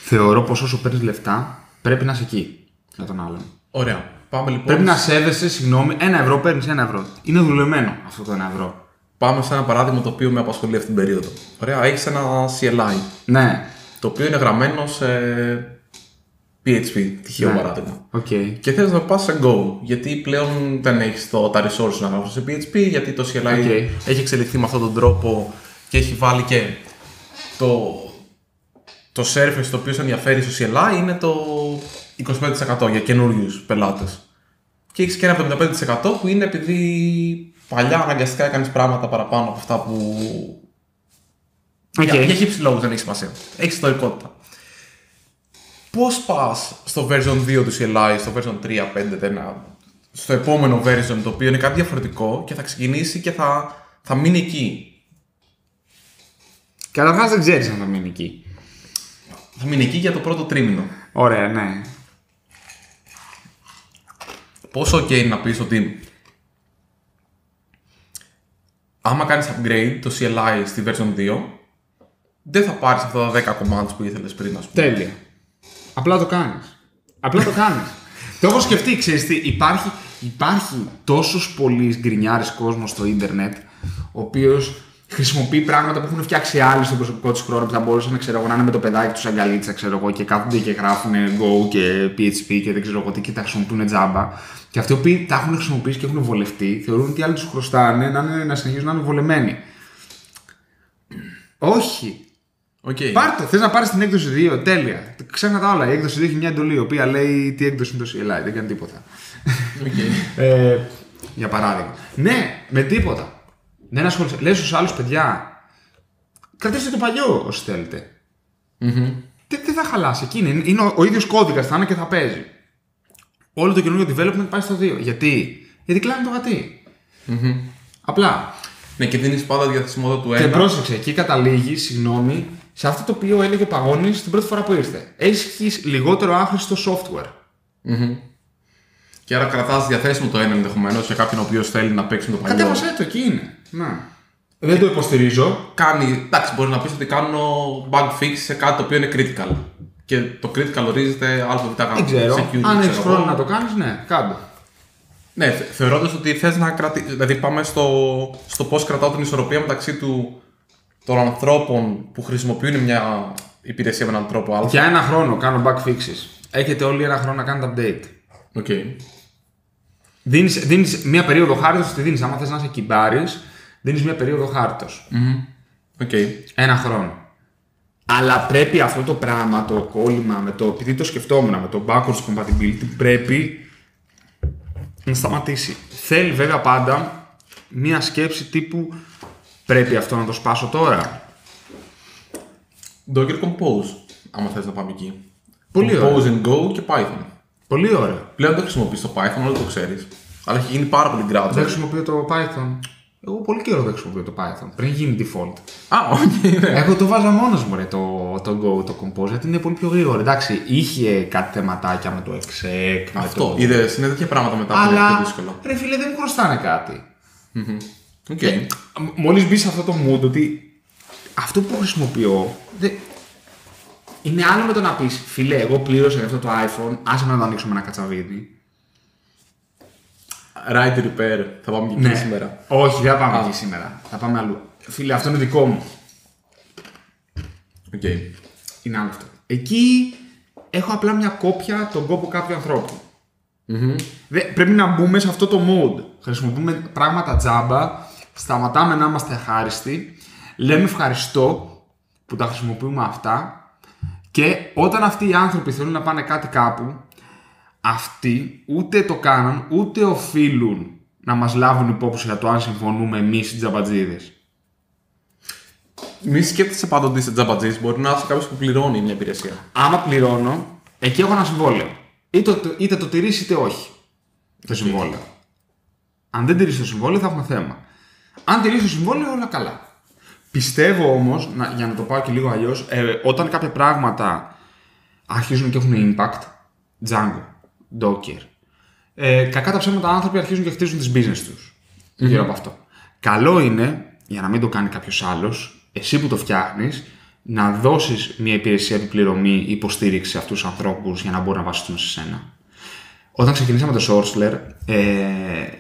θεωρώ πως όσο παίρνεις λεφτά πρέπει να είσαι εκεί για τον άλλον. Ωραία. Πάμε λοιπόν. Πρέπει να σέβεσαι, συγγνώμη, 1 ευρώ παίρνεις 1 ευρώ. Είναι δουλεμένο αυτό το 1 ευρώ. Πάμε σε ένα παράδειγμα το οποίο με απασχολεί αυτή την περίοδο. Ωραία, έχεις ένα CLI. Ναι. Το οποίο είναι γραμμένο σε PHP, τυχαίο παράδειγμα. Okay. Και θες να πας σε Go, γιατί πλέον δεν έχεις τα resource να γράψεις σε PHP, γιατί το CLI έχει εξελιχθεί με αυτόν τον τρόπο και έχει βάλει και το surface το οποίο σε ενδιαφέρει στο CLI είναι το 25% για καινούριους πελάτες. Και έχεις και ένα 75% που είναι επειδή παλιά αναγκαστικά έκανες πράγματα παραπάνω από αυτά που. Για χύψη λόγους δεν έχει σημασία. Έχει ιστορικότητα. Πώς πας στο version 2 του CLI, στο version 3, 5, 4, στο επόμενο version το οποίο είναι κάτι διαφορετικό και θα ξεκινήσει και θα μείνει εκεί. Καταρχάς δεν ξέρεις αν θα μείνει εκεί. Θα μείνει εκεί για το πρώτο τρίμηνο. Ωραία, ναι. Πόσο ok είναι να πεις ότι άμα κάνεις upgrade το CLI στη version 2 δεν θα πάρεις αυτά τα 10 commands που ήθελες πριν, ας πούμε. Τέλεια. Απλά το κάνεις. Το έχω σκεφτεί, ξέρεις τι, υπάρχει τόσος πολλής γκρινιάρης κόσμος στο ίντερνετ, ο οποίος χρησιμοποιεί πράγματα που έχουν φτιάξει άλλοι στο προσωπικό τους χρόνο, που θα μπορούσαν να είναι με το παιδάκι τους αγκαλίτσα, ξέρω εγώ, και κάθονται και γράφουν Go και PHP και δεν ξέρω εγώ τι και τα χρησιμοποιούν τζάμπα. Και αυτοί που τα έχουν χρησιμοποιήσει και έχουν βολευτεί, θεωρούν ότι άλλοι τους χρωστάνε να συνεχίζουν να είναι βολεμένοι. Όχι. Okay. Πάρτε, θες να πάρεις την έκδοση 2, τέλεια. Ξέχνα τα όλα. Η έκδοση 2 έχει μια εντολή, η οποία λέει τι έκδοση είναι το CLI, δεν κάνει τίποτα. Okay. Για παράδειγμα. Ναι, με τίποτα. Δεν ασχολείσαι. Λες στους άλλους, παιδιά, κρατήστε το παλιό όσοι θέλετε. Mm-hmm. Δεν θα χαλάσει. Είναι ο ίδιος κώδικας, θα είναι και θα παίζει. Όλο το καινούργιο development πάει στο 2. Γιατί κλάνει το γατί. Mm-hmm. Απλά. Ναι, και δίνεις πάντα διαθεσιμότητα του 1. Και πρόσεξε, εκεί καταλήγει, συγγνώμη, σε αυτό το οποίο έλεγε ο Παγώνης την πρώτη φορά που ήρθε. Έχεις λιγότερο άχρηστο software. Mm-hmm. Και άρα κρατάς διαθέσιμο το ένα ενδεχομένως για κάποιον ο οποίος θέλει να παίξει με το παλιό. Κατέβασέ το, εκεί είναι. Να. Δεν το υποστηρίζω. Κάνει, εντάξει, μπορεί να πεις ότι κάνω bug fix σε κάτι το οποίο είναι critical. Και το critical ορίζεται ΑΒΓ. Δεν ξέρω. Αν έχεις χρόνο να το κάνεις, ναι, κάντο. Ναι, θεωρώντας ότι θες να κρατήσεις. Δηλαδή, πάμε στο πώς κρατάω την ισορροπία μεταξύ των ανθρώπων που χρησιμοποιούν μια υπηρεσία με έναν τρόπο άλλο. Για ένα χρόνο κάνω bug fixes. Έχετε όλοι ένα χρόνο να κάνετε update. Okay. Δίνεις μια περίοδο χάριτος, τη δίνεις. Αν θες να σε κυμπάρεις, δίνεις μια περίοδο χάριτος. Mm-hmm. Okay. Ένα χρόνο. Αλλά πρέπει αυτό το πράγμα, το κόλλημα, επειδή το σκεφτόμουν με το backwards compatibility, πρέπει να σταματήσει. Θέλει βέβαια πάντα μια σκέψη τύπου πρέπει αυτό να το σπάσω τώρα. Docker Compose, άμα θες να πάμε εκεί. Πολύ Compose ωραία. And Go και Python. Πολύ ωραία. Πλέον δεν χρησιμοποιείς το Python, όλο το ξέρεις. Αλλά έχει γίνει πάρα πολύ gradual. Δεν χρησιμοποιώ το Python. Εγώ πολύ καιρό δεν χρησιμοποιώ το Python. Πριν γίνει default. Α, όχι. Εγώ το βάζα μόνος μου, ρε, το Go, το Compose, γιατί είναι πολύ πιο γρήγορο. Εντάξει, είχε κάτι θεματάκια με το exec. Αυτό. Είδες, είναι τέτοια πράγματα μετά που είναι πιο δύσκολο. Ρε φίλε, δεν μου χρωστάνε κάτι. Mm-hmm. Okay. Μόλις μπει σε αυτό το mood ότι αυτό που χρησιμοποιώ. Είναι άλλο με το να πεις, φίλε, εγώ πλήρωσα για αυτό το iPhone, άσε με να το ανοίξω με ένα κατσαβίδι. Right to repair, θα πάμε και εκεί σήμερα. Όχι, δεν θα πάμε εκεί σήμερα. Θα πάμε αλλού. Φίλε, αυτό είναι δικό μου. Οκ. Okay. Είναι άλλο αυτό. Εκεί έχω απλά μια κόπια τον κόπο κάποιου ανθρώπου. Mm-hmm. Πρέπει να μπούμε σε αυτό το mode. Χρησιμοποιούμε πράγματα τζάμπα, σταματάμε να είμαστε ευχάριστοι, λέμε ευχαριστώ που τα χρησιμοποιούμε αυτά. Και όταν αυτοί οι άνθρωποι θέλουν να πάνε κάτι κάπου, αυτοί ούτε το κάνουν, ούτε οφείλουν να μας λάβουν υπόψη για το αν συμφωνούμε εμείς οι τζαμπατζίδες. Μη σκέφτεσαι πάντα ότι είσαι τζαμπατζής, μπορεί να είσαι κάποιος που πληρώνει μια υπηρεσία. Άμα πληρώνω, εκεί έχω ένα συμβόλαιο. Είτε το τηρείς είτε όχι. Το συμβόλαιο. Αν δεν τηρείς το συμβόλαιο, θα έχουμε θέμα. Αν τηρείς το συμβόλαιο, όλα καλά. Πιστεύω όμως, για να το πάω και λίγο αλλιώς, όταν κάποια πράγματα αρχίζουν και έχουν impact, Django, Docker, κακά τα ψέματα άνθρωποι αρχίζουν και χτίζουν τις business τους γύρω από αυτό. Καλό είναι, για να μην το κάνει κάποιος άλλος, εσύ που το φτιάχνεις, να δώσεις μια υπηρεσία επιπληρωμή υποστήριξη σε αυτούς τους ανθρώπους για να μπορούν να βασιστούν σε σένα. Όταν ξεκινήσαμε το Sourceflair,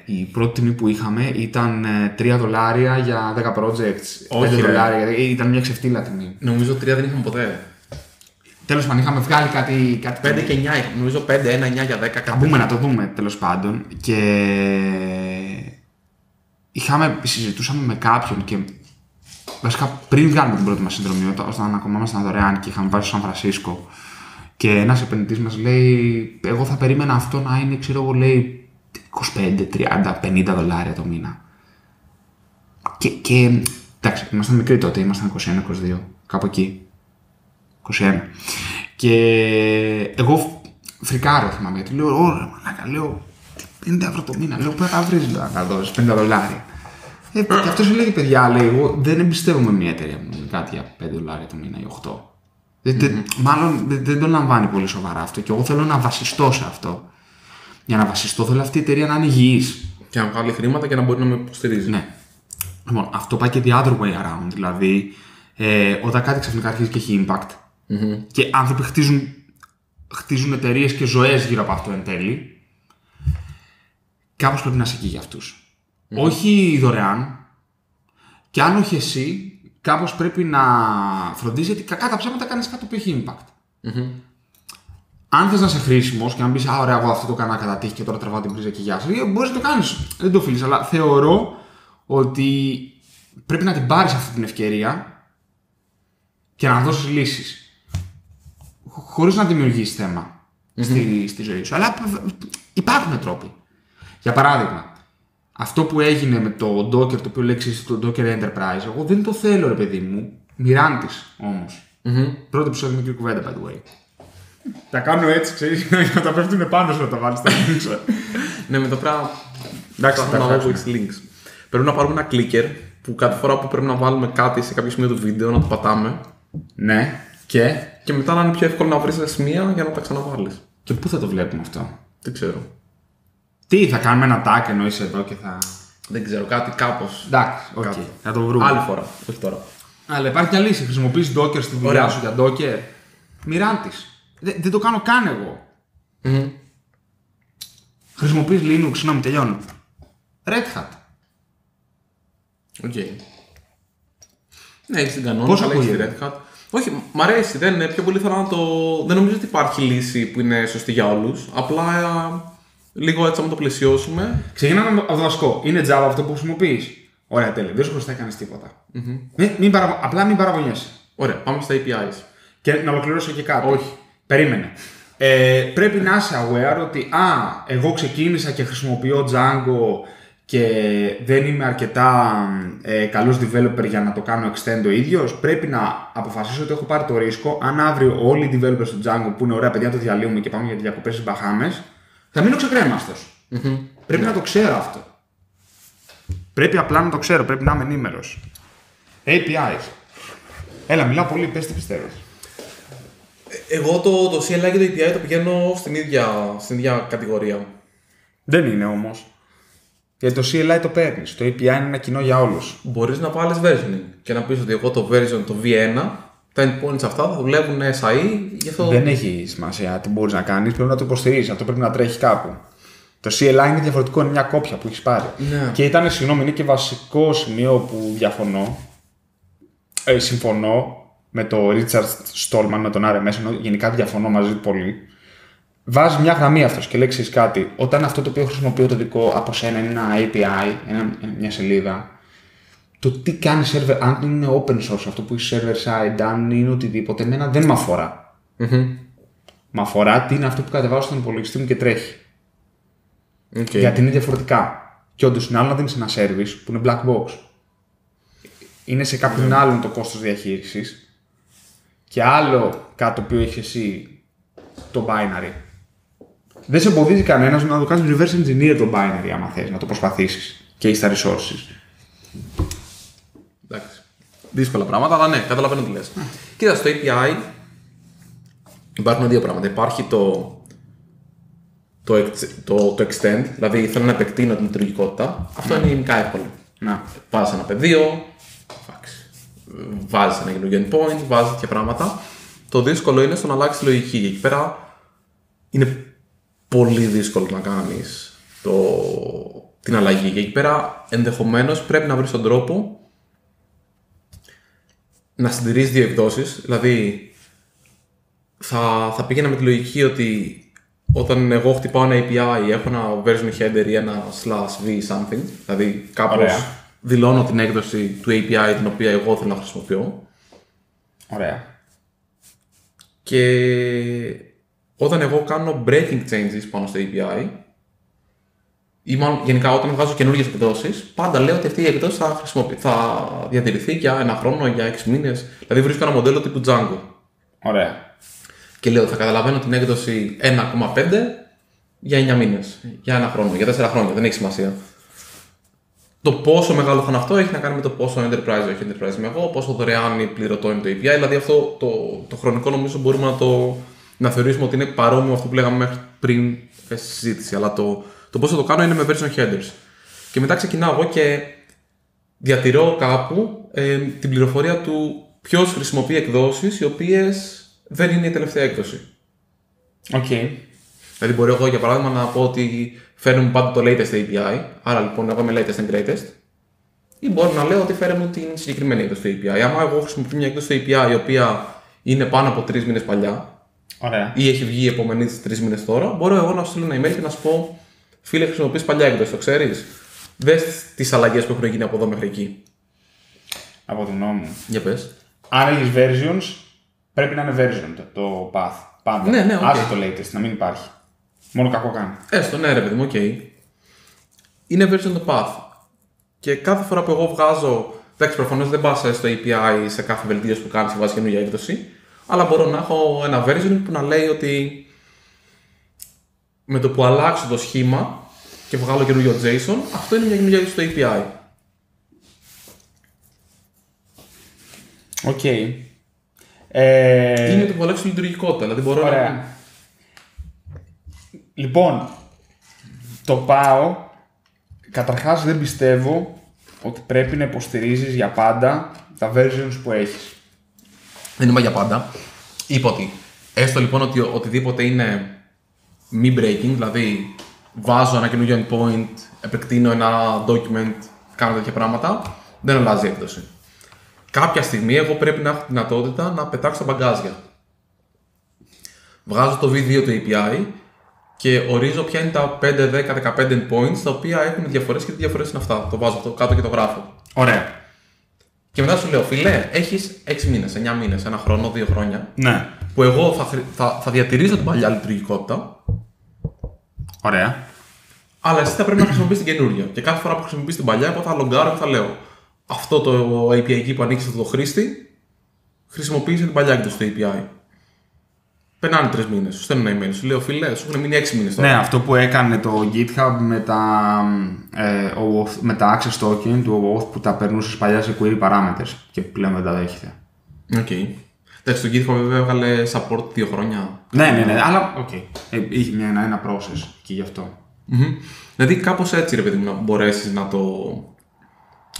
η πρώτη τιμή που είχαμε ήταν $3 για 10 projects. Όχι, $5, ήταν μια ξεφτύλα τιμή. Νομίζω 3 δεν είχαμε ποτέ. Τέλος πάντων, είχαμε βγάλει κάτι 5 και 9, νομίζω 5, 1, 9 για 10. Θα μπούμε να το δούμε, τέλος πάντων. Και συζητούσαμε με κάποιον και βασικά πριν βγάλουμε την πρώτη μας συνδρομή, όταν ακόμα ήμασταν δωρεάν και είχαμε πάει στο Σαν Φρανσίσκο. Και ένας επενδυτής μας λέει, εγώ θα περίμενα αυτό να είναι, ξέρω εγώ, λέει, 25, 30, $50 το μήνα. Και εντάξει, ήμασταν μικροί τότε, ήμασταν 21, 22, κάπου εκεί. 21. Και εγώ φρικάρω, θυμάμαι, γιατί λέω, ωραία, μαλάκα, λέω, $50 το μήνα, λέω, πέρα βρίζεις να δώσεις, $50. Και αυτός λέει, παιδιά, λέει, εγώ δεν εμπιστεύομαι μια εταιρεία μου, κάτι για $5 το μήνα ή 8. Μάλλον δεν το λαμβάνει πολύ σοβαρά αυτό και εγώ θέλω να βασιστώ σε αυτό. Για να βασιστώ, θέλω αυτή η εταιρεία να είναι υγιής. Και να βγάλει χρήματα και να μπορεί να με υποστηρίζει. Ναι. Λοιπόν, αυτό πάει και the other way around. Δηλαδή, όταν κάτι ξαφνικά αρχίζει και έχει impact και άνθρωποι χτίζουν εταιρείες και ζωές γύρω από αυτό εν τέλει, κάπως πρέπει να είσαι εκεί για αυτούς. Όχι δωρεάν, και αν όχι εσύ, κάπως πρέπει να φροντίζει ότι κακά τα ψέματα κάνεις κάτι που έχει impact. Αν θες να είσαι χρήσιμος και να μπεις, α, ωραία, εγώ αυτό το έκανα κατά τύχη και τώρα τραβάω την πρίζα και γεια σου, μπορείς να το κάνεις. Δεν το οφείλεις, αλλά θεωρώ ότι πρέπει να την πάρεις αυτή την ευκαιρία και να δώσεις λύσεις. Χωρίς να δημιουργήσεις θέμα στη ζωή σου. Αλλά υπάρχουν τρόποι. Για παράδειγμα, αυτό που έγινε με το Docker, το οποίο λέξεις το Docker Enterprise, εγώ δεν το θέλω, ρε παιδί μου. Mirantis όμως. Πρώτο επεισόδιο Μικρή Κουβέντα, by the way. Τα κάνω έτσι, ξέρεις, να τα πέφτουν πάνω σου να τα βάλεις τα links. Ναι, με το πράγμα. Εντάξει, θα τα links. Πρέπει να πάρουμε ένα clicker που κάθε φορά που πρέπει να βάλουμε κάτι σε κάποιο σημείο του βίντεο να το πατάμε. Ναι. Και μετά να είναι πιο εύκολο να βρεις σημεία για να τα ξαναβάλεις. Και πού θα το βλέπουμε αυτό? Δεν ξέρω. Τι, θα κάνουμε ένα τάκ εννοείς εδώ και θα... Δεν ξέρω, κάτι κάπως. Εντάξει, okay. Θα το βρούμε. Άλλη φορά, όχι τώρα. Αλλά υπάρχει μια λύση. Χρησιμοποιείς Docker στη δουλειά σου για Docker. Mirantis. Δεν το κάνω καν εγώ. Mm-hmm. Χρησιμοποιείς Linux, συγγνώμη, τελειώνω. Red Hat. Οκ. Okay. Ναι, έχεις την κανόνα. Πώς ακούγεται η Red Hat. Όχι, μ' αρέσει. Δεν, πιο πολύ θέλω να το... Δεν νομίζω ότι υπάρχει λύση που είναι σωστή για όλους. Απλά λίγο έτσι να το πλαισιώσουμε. Ξεκινάμε από το βασικό. Είναι Java αυτό που χρησιμοποιείς. Ωραία, τέλεια. Δεν σου χρωστάει κανείς τίποτα. Mm-hmm. Απλά μην παραπονιέσαι. Ωραία, πάμε στα APIs. Και να ολοκληρώσω και κάτι. Όχι. Περίμενε. Πρέπει να είσαι aware ότι εγώ ξεκίνησα και χρησιμοποιώ Django και δεν είμαι αρκετά καλός developer για να το κάνω extend ο ίδιος. Πρέπει να αποφασίσω ότι έχω πάρει το ρίσκο. Αν αύριο όλοι οι developers του Django που είναι ωραία παιδιά το διαλύουμε και πάμε για διακοπές στις Μπαχάμες, θα μείνω ξεκρέμαστος. Mm-hmm. Πρέπει να το ξέρω αυτό. Πρέπει απλά να το ξέρω. Πρέπει να είμαι ενήμερος. APIs. Έλα, μιλάω πολύ. Πες τι πιστεύεις. Εγώ το CLI και το API το πηγαίνω στην ίδια κατηγορία. Δεν είναι όμως. Γιατί το CLI το παίρνεις. Το API είναι ένα κοινό για όλους. Μπορείς να βάλεις versioning και να πεις ότι εγώ το version, το V1, τα endpoints αυτά θα δουλεύουν SAE. Δεν έχει σημασία τι μπορείς να κάνεις. Πρέπει να το υποστηρίζεις. Αυτό πρέπει να τρέχει κάπου. Το CLI είναι διαφορετικό. Είναι μια κόπια που έχεις πάρει. Yeah. Και ήταν, συγγνώμη, είναι και βασικό σημείο που διαφωνώ. Συμφωνώ. Με το Richard Stallman, με τον RMS, ενώ γενικά διαφωνώ μαζί του πολύ. Βάζει μια γραμμή αυτός και λέει κάτι. Όταν αυτό το οποίο χρησιμοποιώ το δικό από σένα είναι ένα API, μια σελίδα, το τι κάνει server, αν είναι open source αυτό που έχει server side, αν είναι οτιδήποτε, εμένα δεν με αφορά. Mm-hmm. Με αφορά τι είναι αυτό που κατεβάζω στον υπολογιστή μου και τρέχει. Okay. Γιατί είναι διαφορετικά. Και όντως είναι άλλο να δίνεις ένα service που είναι black box. Είναι σε κάποιον άλλον το κόστος διαχείρισης. Και άλλο κάτι που έχει εσύ το binary. Δεν σε εμποδίζει κανένας να το κάνεις reverse engineer το binary, άμα θες να το προσπαθήσεις και είσαι τα resources. Εντάξει. Δύσκολα πράγματα, αλλά ναι, καταλαβαίνω τι λες. Κοίτα, στο API υπάρχουν δύο πράγματα. Υπάρχει το extend, δηλαδή θέλω να επεκτείνω την λειτουργικότητα. Αυτό είναι γενικά εύκολο. Βάζεις ένα πεδίο. Βάζει ένα καινούργιο endpoint, βάζει τέτοια πράγματα. Το δύσκολο είναι στο να αλλάξει λογική. Εκεί πέρα είναι πολύ δύσκολο να κάνει την αλλαγή. Και εκεί πέρα ενδεχομένως πρέπει να βρει τον τρόπο να συντηρείς δύο εκδόσεις. Δηλαδή θα πήγαινα με τη λογική ότι όταν εγώ χτυπάω ένα API, έχω ένα version header ή ένα /v something, δηλαδή κάπως. Δηλώνω την έκδοση του API την οποία εγώ θέλω να χρησιμοποιώ. Ωραία. Και όταν εγώ κάνω breaking changes πάνω στο API, ή γενικά όταν βγάζω καινούργιες εκδόσεις, πάντα λέω ότι αυτή η εκδόση θα διατηρηθεί για ένα χρόνο, για 6 μήνες. Δηλαδή βρίσκω ένα μοντέλο τύπου Django. Ωραία. Και λέω ότι θα καταλαβαίνω την έκδοση 1,5 για 9 μήνες, για ένα χρόνο, για 4 χρόνια. Δεν έχει σημασία. Το πόσο μεγάλο θα είναι αυτό έχει να κάνει με το πόσο enterprise είμαι εγώ, πόσο δωρεάν ή πληρωτό είναι το API. Δηλαδή, αυτό το χρονικό νομίζω μπορούμε να θεωρήσουμε ότι είναι παρόμοιο αυτό που λέγαμε μέχρι πριν στη συζήτηση. Αλλά το πόσο το κάνω είναι με version headers. Και μετά ξεκινάω εγώ και διατηρώ κάπου την πληροφορία του ποιος χρησιμοποιεί εκδόσεις οι οποίες δεν είναι η τελευταία έκδοση. Οκ. Okay. Δηλαδή, μπορώ εγώ για παράδειγμα να πω ότι φέρνουμε πάντα το latest API, άρα λοιπόν εγώ είμαι latest and greatest, ή μπορώ να λέω ότι φέρνουμε την συγκεκριμένη έκδοση του API. Άμα εγώ χρησιμοποιώ μια έκδοση του API η οποία είναι πάνω από 3 μήνες παλιά, ωραία, ή έχει βγει η επόμενη της 3 μήνες τώρα, μπορώ εγώ να σου στείλω ένα email και να σου πω: φίλε, χρησιμοποιείς παλιά έκδοση, το ξέρεις. Δες τις αλλαγές που έχουν γίνει από εδώ μέχρι εκεί. Από τον νόμο. Για πες. Αν έχεις versions, πρέπει να είναι version το path. Πάντα. Ναι, okay. Άσε το latest, να μην υπάρχει. Μόνο κακό κάνει. Έστω, ναι, ρε παιδί μου, οκ. Okay. Είναι version το path. Και κάθε φορά που εγώ βγάζω. Εντάξει, προφανώς δεν πας στο API σε κάθε βελτίωση που κάνεις και βάζεις καινούργια έκδοση. Αλλά μπορώ να έχω ένα version που να λέει ότι με το που αλλάξω το σχήμα και βγάλω καινούργιο JSON, αυτό είναι μια καινούργια έκδοση στο API. Οκ. Okay. Είναι το που αλλάξω λειτουργικότητα. Δηλαδή μπορώ να. Λοιπόν, το πάω. Καταρχάς δεν πιστεύω ότι πρέπει να υποστηρίζεις για πάντα τα versions που έχεις. Δεν είπα για πάντα. Είπα ότι έστω λοιπόν ότι οτιδήποτε είναι μη breaking, δηλαδή βάζω ένα καινούργιο endpoint, επεκτείνω ένα document, κάνω τέτοια πράγματα, δεν αλλάζει η έκδοση. Κάποια στιγμή εγώ πρέπει να έχω τη δυνατότητα να πετάξω τα μπαγκάζια. Βγάζω το V2 το API και ορίζω ποια είναι τα 5, 10, 15 endpoints τα οποία έχουν διαφορές και τι διαφορές είναι αυτά. Το βάζω το κάτω και το γράφω. Ωραία. Και μετά σου λέω, φίλε, έχεις 6 μήνες, 9 μήνες, ένα χρόνο, 2 χρόνια. Ναι. Που εγώ θα διατηρήσω την παλιά λειτουργικότητα. Ωραία. Αλλά εσύ θα πρέπει να χρησιμοποιήσεις την καινούργια. Και κάθε φορά που χρησιμοποιείς την παλιά, εγώ θα λογκάρω και θα λέω, αυτό το API εκεί που ανοίξει το χρήστη, χρησιμοποίησε την παλιά έκδοση του API. Περνάνε 3 μήνες, σου στέλνω ένα email. Σου λέω, φίλε, σου έχουν μείνει 6 μήνες τώρα. Ναι, αυτό που έκανε το GitHub με τα access token του OAuth που τα περνούσες παλιά σε query parameters και πλέον δεν τα δέχεται. Οκ. Εντάξει, το GitHub βέβαια έβγαλε support 2 χρόνια. Ναι, αλλά οκ. Είχε ένα process και γι' αυτό. Mm-hmm. Δηλαδή κάπως έτσι ρε παιδί μου να μπορέσεις να το.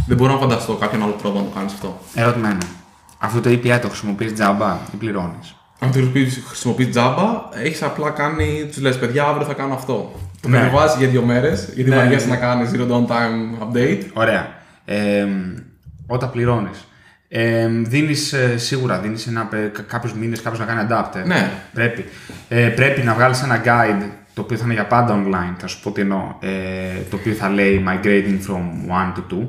Δεν μπορώ να φανταστώ κάποιον άλλο τρόπο να το κάνεις αυτό. Ερωτημένο. Αυτό το API το χρησιμοποιείς τζάμπα ή πληρώνεις? Αν το χρησιμοποιείς τζάμπα, έχεις απλά κάνει. Τους λες, παιδιά, αύριο θα κάνω αυτό. Το κατεβάζεις για 2 μέρες, γιατί βαριέσαι να κάνεις zero downtime update. Ωραία. Όταν πληρώνεις, δίνεις κάποιους μήνες κάποιος να κάνει adapter. Ναι. Πρέπει να βγάλεις ένα guide το οποίο θα είναι για πάντα online. Θα σου πω τι εννοώ. Το οποίο θα λέει migrating from 1 to 2.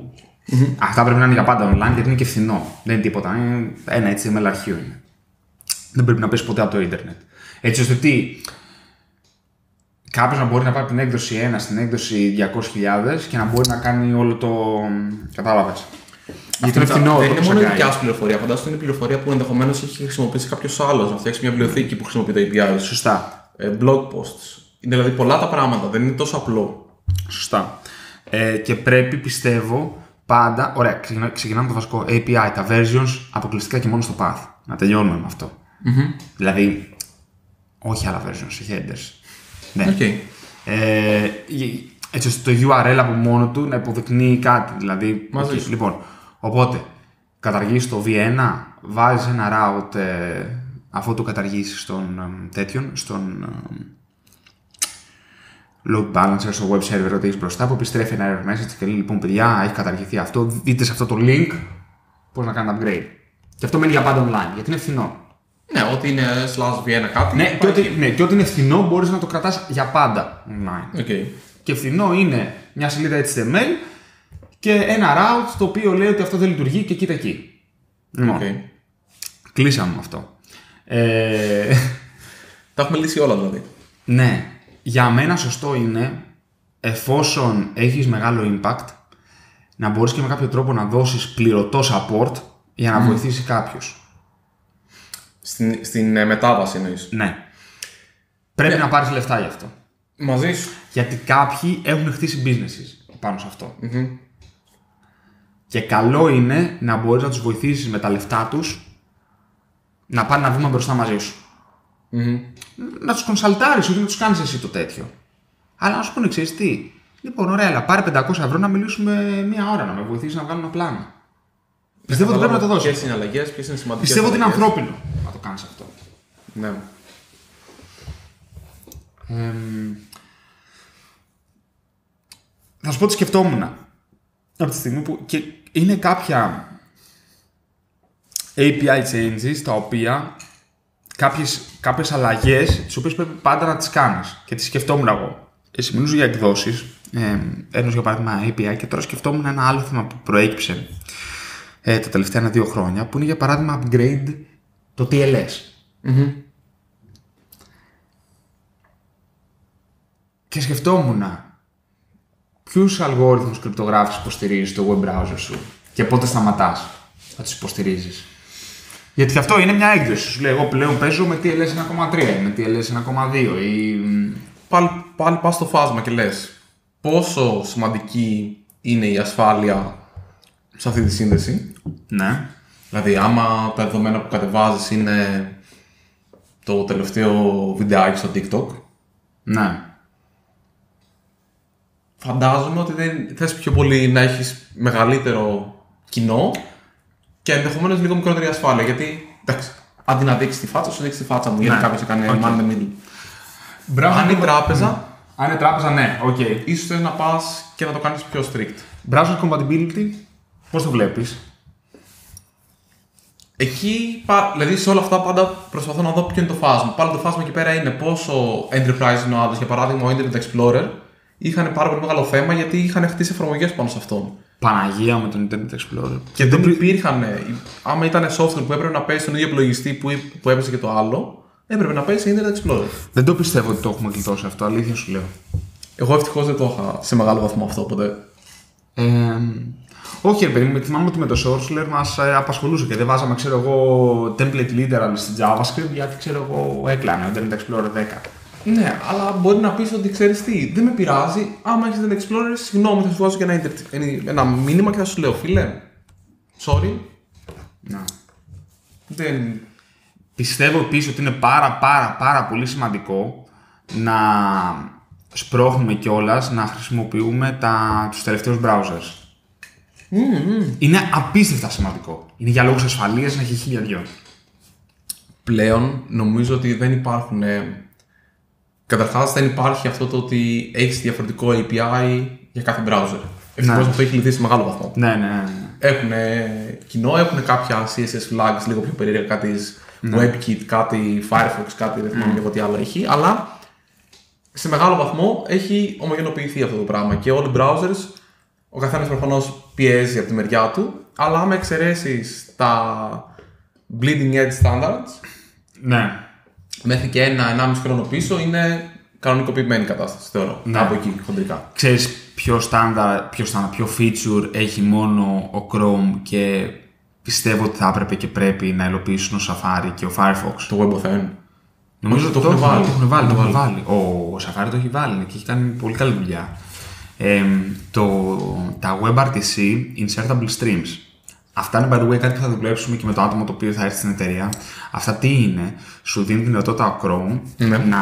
Mm-hmm. Αυτά πρέπει να είναι για πάντα online γιατί είναι και φθηνό. Δεν είναι τίποτα. Είναι ένα HTML αρχείο είναι. Δεν πρέπει να πέσει ποτέ από το ίντερνετ. Έτσι ώστε ότι κάποιος να μπορεί να πάρει την έκδοση 1 στην έκδοση 200.000 και να μπορεί να κάνει όλο το. Κατάλαβες. Γιατί είναι φθηνό. Δεν είναι μόνο δικιά σου πληροφορία. Φαντάζομαι είναι πληροφορία που ενδεχομένως έχει χρησιμοποιήσει κάποιος άλλος. Να φτιάξει μια βιβλιοθήκη που χρησιμοποιεί τα API. Σωστά. Blog posts. Είναι δηλαδή πολλά τα πράγματα. Δεν είναι τόσο απλό. Σωστά. Και πρέπει πιστεύω πάντα. Ωραία, ξεκινάμε το βασικό. API, τα versions αποκλειστικά και μόνο στο path. Να τελειώνουμε με αυτό. Mm-hmm. Δηλαδή, όχι άλλα versions, όχι headers. Ναι. Okay. Έτσι ώστε το URL από μόνο του να υποδεικνύει κάτι. Δηλαδή, okay. Λοιπόν, οπότε, καταργείς το V1, βάζεις ένα route αφού το καταργήσεις στον load balancer, στο web server ότι έχεις μπροστά που επιστρέφει ένα error message και λέει, λοιπόν, παιδιά, έχει καταργηθεί αυτό, δείτε σε αυτό το link πώς να κάνετε upgrade. Και αυτό μένει για πάντα online, γιατί είναι φθηνό. Ναι, ό,τι είναι slash v1 κάτι. Ναι, και ό,τι είναι φθηνό μπορείς να το κρατάς για πάντα online. Okay. Και φθηνό είναι μια σελίδα HTML και ένα route το οποίο λέει ότι αυτό δεν λειτουργεί και κοίτα εκεί. Λοιπόν, okay. Κλείσαμε αυτό. Τα έχουμε λύσει όλα δηλαδή. Ναι, για μένα σωστό είναι εφόσον έχεις μεγάλο impact να μπορείς και με κάποιο τρόπο να δώσεις πληρωτό support για να βοηθήσει κάποιους. Στην μετάβαση εννοείς. Ναι. Πρέπει να πάρεις λεφτά γι' αυτό. Μαζί σου. Γιατί κάποιοι έχουν χτίσει businesses πάνω σε αυτό. Mm-hmm. Και καλό είναι να μπορείς να τους βοηθήσεις με τα λεφτά τους να πάνε ένα βήμα μπροστά μαζί σου. Mm-hmm. Να τους κονσαλτάρεις, όχι να τους κάνεις εσύ το τέτοιο. Αλλά να σου πούνε, ξέρεις τι. Λοιπόν, ωραία, αλλά πάρε 500 ευρώ να μιλήσουμε μία ώρα, να με βοηθήσεις να βγάλω ένα πλάνο. Πιστεύω ότι πρέπει να το δώσεις. Ποιες είναι αλλαγές, ποιες είναι σημαντικές. Πιστεύω ότι είναι ανθρώπινο να το κάνεις αυτό. Ναι. Θα σου πω ότι σκεφτόμουν από τη στιγμή που. Και είναι κάποια API changes τα οποία κάποιες αλλαγές τις οποίες πρέπει πάντα να τις κάνεις. Και τις σκεφτόμουν εγώ. Εσύ μιλούσα για εκδόσεις. Ένωσε για παράδειγμα API και τώρα σκεφτόμουν ένα άλλο θέμα που προέκυψε τα τελευταία 1-2 χρόνια, που είναι για παράδειγμα upgrade το TLS. Mm-hmm. Και σκεφτόμουν ποιους αλγόριθμους κρυπτογράφησης υποστηρίζεις στο web browser σου και πότε σταματάς να τους υποστηρίζεις. Γιατί αυτό είναι μια έκδοση. Σου λέει, εγώ πλέον παίζω με TLS 1,3 ή με TLS 1,2 ή. Πάλι πας στο φάσμα και λες πόσο σημαντική είναι η ασφάλεια σε αυτή τη σύνδεση. Ναι. Δηλαδή, άμα τα δεδομένα που κατεβάζεις είναι το τελευταίο βιντεάκι στο TikTok. Ναι. φαντάζομαι ότι δεν θες πιο πολύ να έχεις μεγαλύτερο κοινό και ενδεχομένως λίγο μικρότερη ασφάλεια. Γιατί εντάξει, αντί να δείξεις τη φάτσα, σου δείξεις τη φάτσα μου. Ναι. Γιατί κάποιος έκανε man in the middle. Μπράβο, αν είναι τράπεζα. Αν είναι τράπεζα, ναι, οκ. Okay. Ίσως θες να πας και να το κάνεις πιο strict. Browser compatibility, πώς το βλέπεις? Εκεί, δηλαδή σε όλα αυτά πάντα προσπαθώ να δω ποιο είναι το φάσμα. Πάλι το φάσμα εκεί πέρα είναι πόσο enterprise είναι ο άλλος. Για παράδειγμα, ο Internet Explorer είχαν πάρα πολύ μεγάλο θέμα γιατί είχαν χτίσει εφαρμογές πάνω σε αυτόν. Παναγία με τον Internet Explorer. Και δεν υπήρχαν. Άμα ήταν software που έπρεπε να παίζει τον ίδιο υπολογιστή που έπαιζε και το άλλο, έπρεπε να παίζει Internet Explorer. Δεν το πιστεύω ότι το έχουμε γλιτώσει αυτό, αλήθεια σου λέω. Εγώ ευτυχώς δεν το είχα σε μεγάλο βαθμό αυτό ποτέ. Όχι, επειδή θυμάμαι ότι με το Sourceflair μας απασχολούσε και δεν βάζαμε, ξέρω εγώ, template literal στη JavaScript γιατί ξέρω εγώ έκλανε ο Internet Explorer 10. Ναι, αλλά μπορεί να πεις ότι ξέρεις τι, δεν με πειράζει. Άμα έχεις Internet Explorer, συγγνώμη, θα σου βάζω και ένα μήνυμα και θα σου λέω, φίλε, sorry. Να. Δεν. Πιστεύω επίσης ότι είναι πάρα πολύ σημαντικό να σπρώχνουμε κιόλας να χρησιμοποιούμε τους τελευταίους browsers. Είναι απίστευτα σημαντικό. Είναι για λόγους ασφαλείας να έχει 1002. Πλέον νομίζω ότι δεν υπάρχουν. Καταρχάς δεν υπάρχει αυτό το ότι έχεις διαφορετικό API για κάθε browser. Ευτυχώς αυτό έχει λυθεί σε μεγάλο βαθμό. Ναι. Έχουν κοινό, έχουν κάποια CSS flags λίγο πιο περίεργα, κάτι WebKit, κάτι Firefox, κάτι δεν θυμάμαι τι άλλο έχει. Αλλά σε μεγάλο βαθμό έχει ομογενοποιηθεί αυτό το πράγμα και όλοι οι browsers. Ο καθένας προφανώς πιέζει από τη μεριά του, αλλά άμα εξαιρέσεις τα bleeding edge standards, ναι, μέχρι και 1-1,5 χρόνο πίσω είναι κανονικοποιημένη κατάσταση, θεωρώ, ναι, από εκεί χοντρικά. Ξέρεις ποιο feature έχει μόνο ο Chrome και πιστεύω ότι θα έπρεπε και πρέπει να υλοποιήσουν ο Safari και ο Firefox? Το WebAuthn. Νομίζω ότι το έχουν βάλει. Ο Safari το έχει βάλει και έχει κάνει πολύ καλή δουλειά. Τα WebRTC Insertable Streams. Αυτά είναι, by the way, κάτι που θα δουλέψουμε και με το άτομο το οποίο θα έρθει στην εταιρεία. Αυτά τι είναι? Σου δίνει τη δυνατότητα ο Chrome να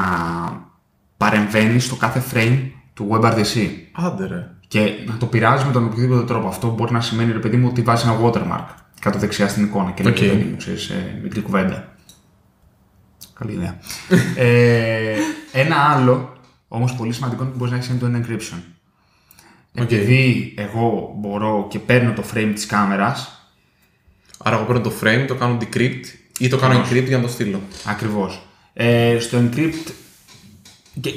παρεμβαίνει στο κάθε frame του WebRTC. Άντε ρε. Και να το πειράζει με τον οποιοδήποτε τρόπο. Αυτό μπορεί να σημαίνει, ρε παιδί μου, ότι βάζει ένα watermark κάτω δεξιά στην εικόνα και λέει παιδί μου, ξέρεις, μικρή κουβέντα. Καλή ιδέα. Ένα άλλο, όμως πολύ σημαντικό, είναι που μπορεί να έχει το encryption. Επειδή εγώ μπορώ και παίρνω το frame της κάμερας. Άρα εγώ παίρνω το frame, το κάνω decrypt ή το κάνω encrypt για να το στείλω. Ακριβώς. Στο encrypt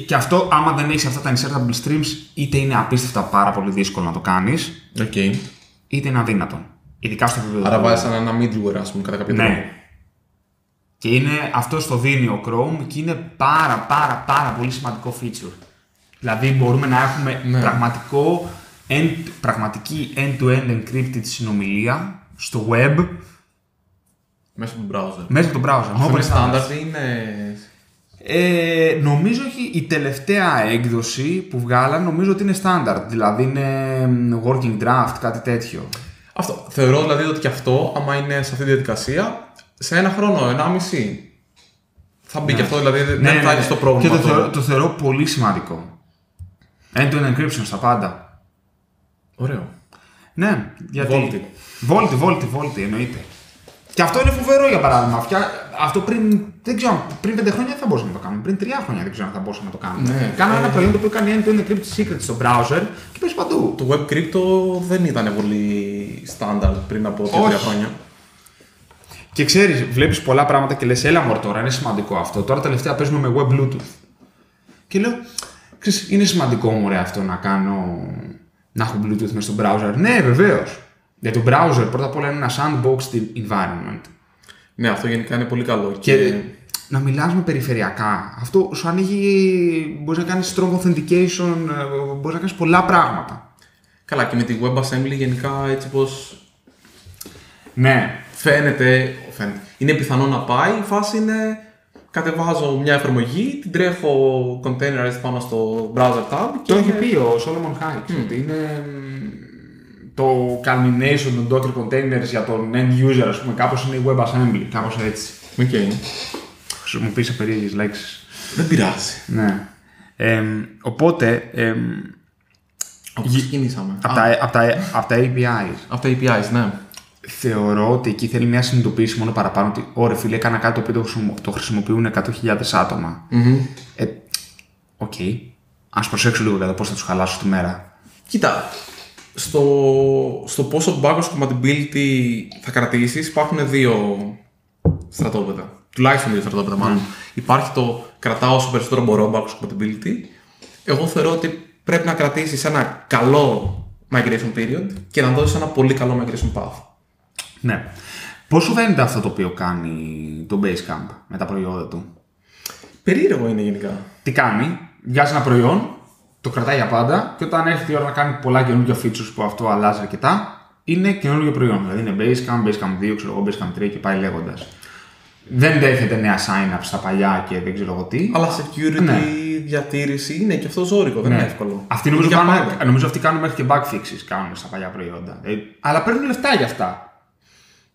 και αυτό, άμα δεν έχεις αυτά τα insertable streams, είτε είναι απίστευτα πάρα πολύ δύσκολο να το κάνεις, είτε είναι αδύνατο. Ειδικά στο επίπεδο. Άρα βάζεις ένα middleware, ας πούμε, κατά κάποιο τρόπο. Ναι. Και είναι αυτό το δίνει ο Chrome και είναι πάρα πολύ σημαντικό feature. Δηλαδή μπορούμε να έχουμε πραγματική end-to-end encrypted συνομιλία στο web μέσα από τον browser. Αυτό είναι standard, είναι... νομίζω ότι η τελευταία έκδοση που βγάλαν νομίζω ότι είναι standard. Δηλαδή είναι working draft, κάτι τέτοιο. Αυτό. Θεωρώ δηλαδή ότι και αυτό, άμα είναι σε αυτή τη διαδικασία, σε 1-1,5 χρόνο θα μπει και αυτό. Δηλαδή δεν θα έχεις το πρόβλημα. Και το θεωρώ πολύ σημαντικό. End-to-end encryption στα πάντα. Ωραίο. Ναι, γιατί. Vaulty, εννοείται. Και αυτό είναι φοβερό για παράδειγμα. Αυτό πριν 5 χρόνια θα μπορούσαμε να το κάνουμε. Πριν 3 χρόνια δεν ξέρω αν θα μπορούσαμε να το κάνουμε. Ναι, κάναμε ένα προϊόν το οποίο κάνει end-to-end encryption secret στο browser και πες παντού. Το web crypto δεν ήταν πολύ standard πριν από 3 χρόνια. Και ξέρεις, βλέπεις πολλά πράγματα και λες, έλα μωρ τώρα, είναι σημαντικό αυτό. Τώρα τελευταία παίζουμε με web Bluetooth. Και λέω. Είναι σημαντικό μου ρε αυτό να έχω Bluetooth μες στο browser. Ναι, βεβαίως. Γιατί το browser πρώτα απ' όλα είναι ένα sandboxed environment. Ναι, αυτό γενικά είναι πολύ καλό. Και να μιλάς με περιφερειακά. Αυτό σου ανοίγει. Μπορείς να κάνεις strong authentication, μπορείς να κάνεις πολλά πράγματα. Καλά, και με τη WebAssembly γενικά έτσι πως. Ναι. Φαίνεται. Είναι πιθανό να πάει. Η φάση είναι. Κατεβάζω μια εφαρμογή, την τρέχω containerized πάνω στο browser tab. Το έχει πει ο Solomon Hikes ότι είναι το culmination των Docker containers για τον end user, ας πούμε, κάπως είναι η WebAssembly, κάπως έτσι. Χρησιμοποίησα περίεργες λέξεις. Δεν πειράζει. Ναι. Οπότε, Όπως ξεκινήσαμε. Από τα APIs. Από τα APIs, ναι. Θεωρώ ότι εκεί θέλει μια συνειδητοποίηση μόνο παραπάνω ότι ωραία, φίλε, έκανα κάτι το οποίο το χρησιμοποιούν 100.000 άτομα. Οκ. Ας προσέξω λίγο κατά πώς θα τους χαλάσω τη μέρα. Κοίτα, στο πόσο backwards compatibility θα κρατήσεις υπάρχουν δύο στρατόπεδα. Τουλάχιστον δύο στρατόπεδα, μάλλον. Υπάρχει το κρατάω όσο περισσότερο μπορώ backwards compatibility. Εγώ θεωρώ ότι πρέπει να κρατήσεις ένα καλό migration period και να δώσεις ένα πολύ καλό migration path. Ναι. Πώς σου φαίνεται αυτό το οποίο κάνει το Basecamp με τα προϊόντα του? Περίεργο είναι γενικά. Τι κάνει? Βγάζει ένα προϊόν, το κρατάει για πάντα και όταν έρθει η ώρα να κάνει πολλά καινούργια features που αυτό αλλάζει αρκετά, είναι καινούργιο προϊόν. Δηλαδή είναι Basecamp, Basecamp 2, ξέρω εγώ, Basecamp 3 και πάει λέγοντας. Δεν δέχεται νέα sign-up στα παλιά και δεν ξέρω εγώ τι. Αλλά security, ναι, διατήρηση είναι και αυτό ζώρικο, δεν, ναι, είναι εύκολο. Αυτοί νομίζω αυτοί κάνουν μέχρι και bug fixes κάνουν στα παλιά προϊόντα. Αλλά παίρνουν λεφτά για αυτά.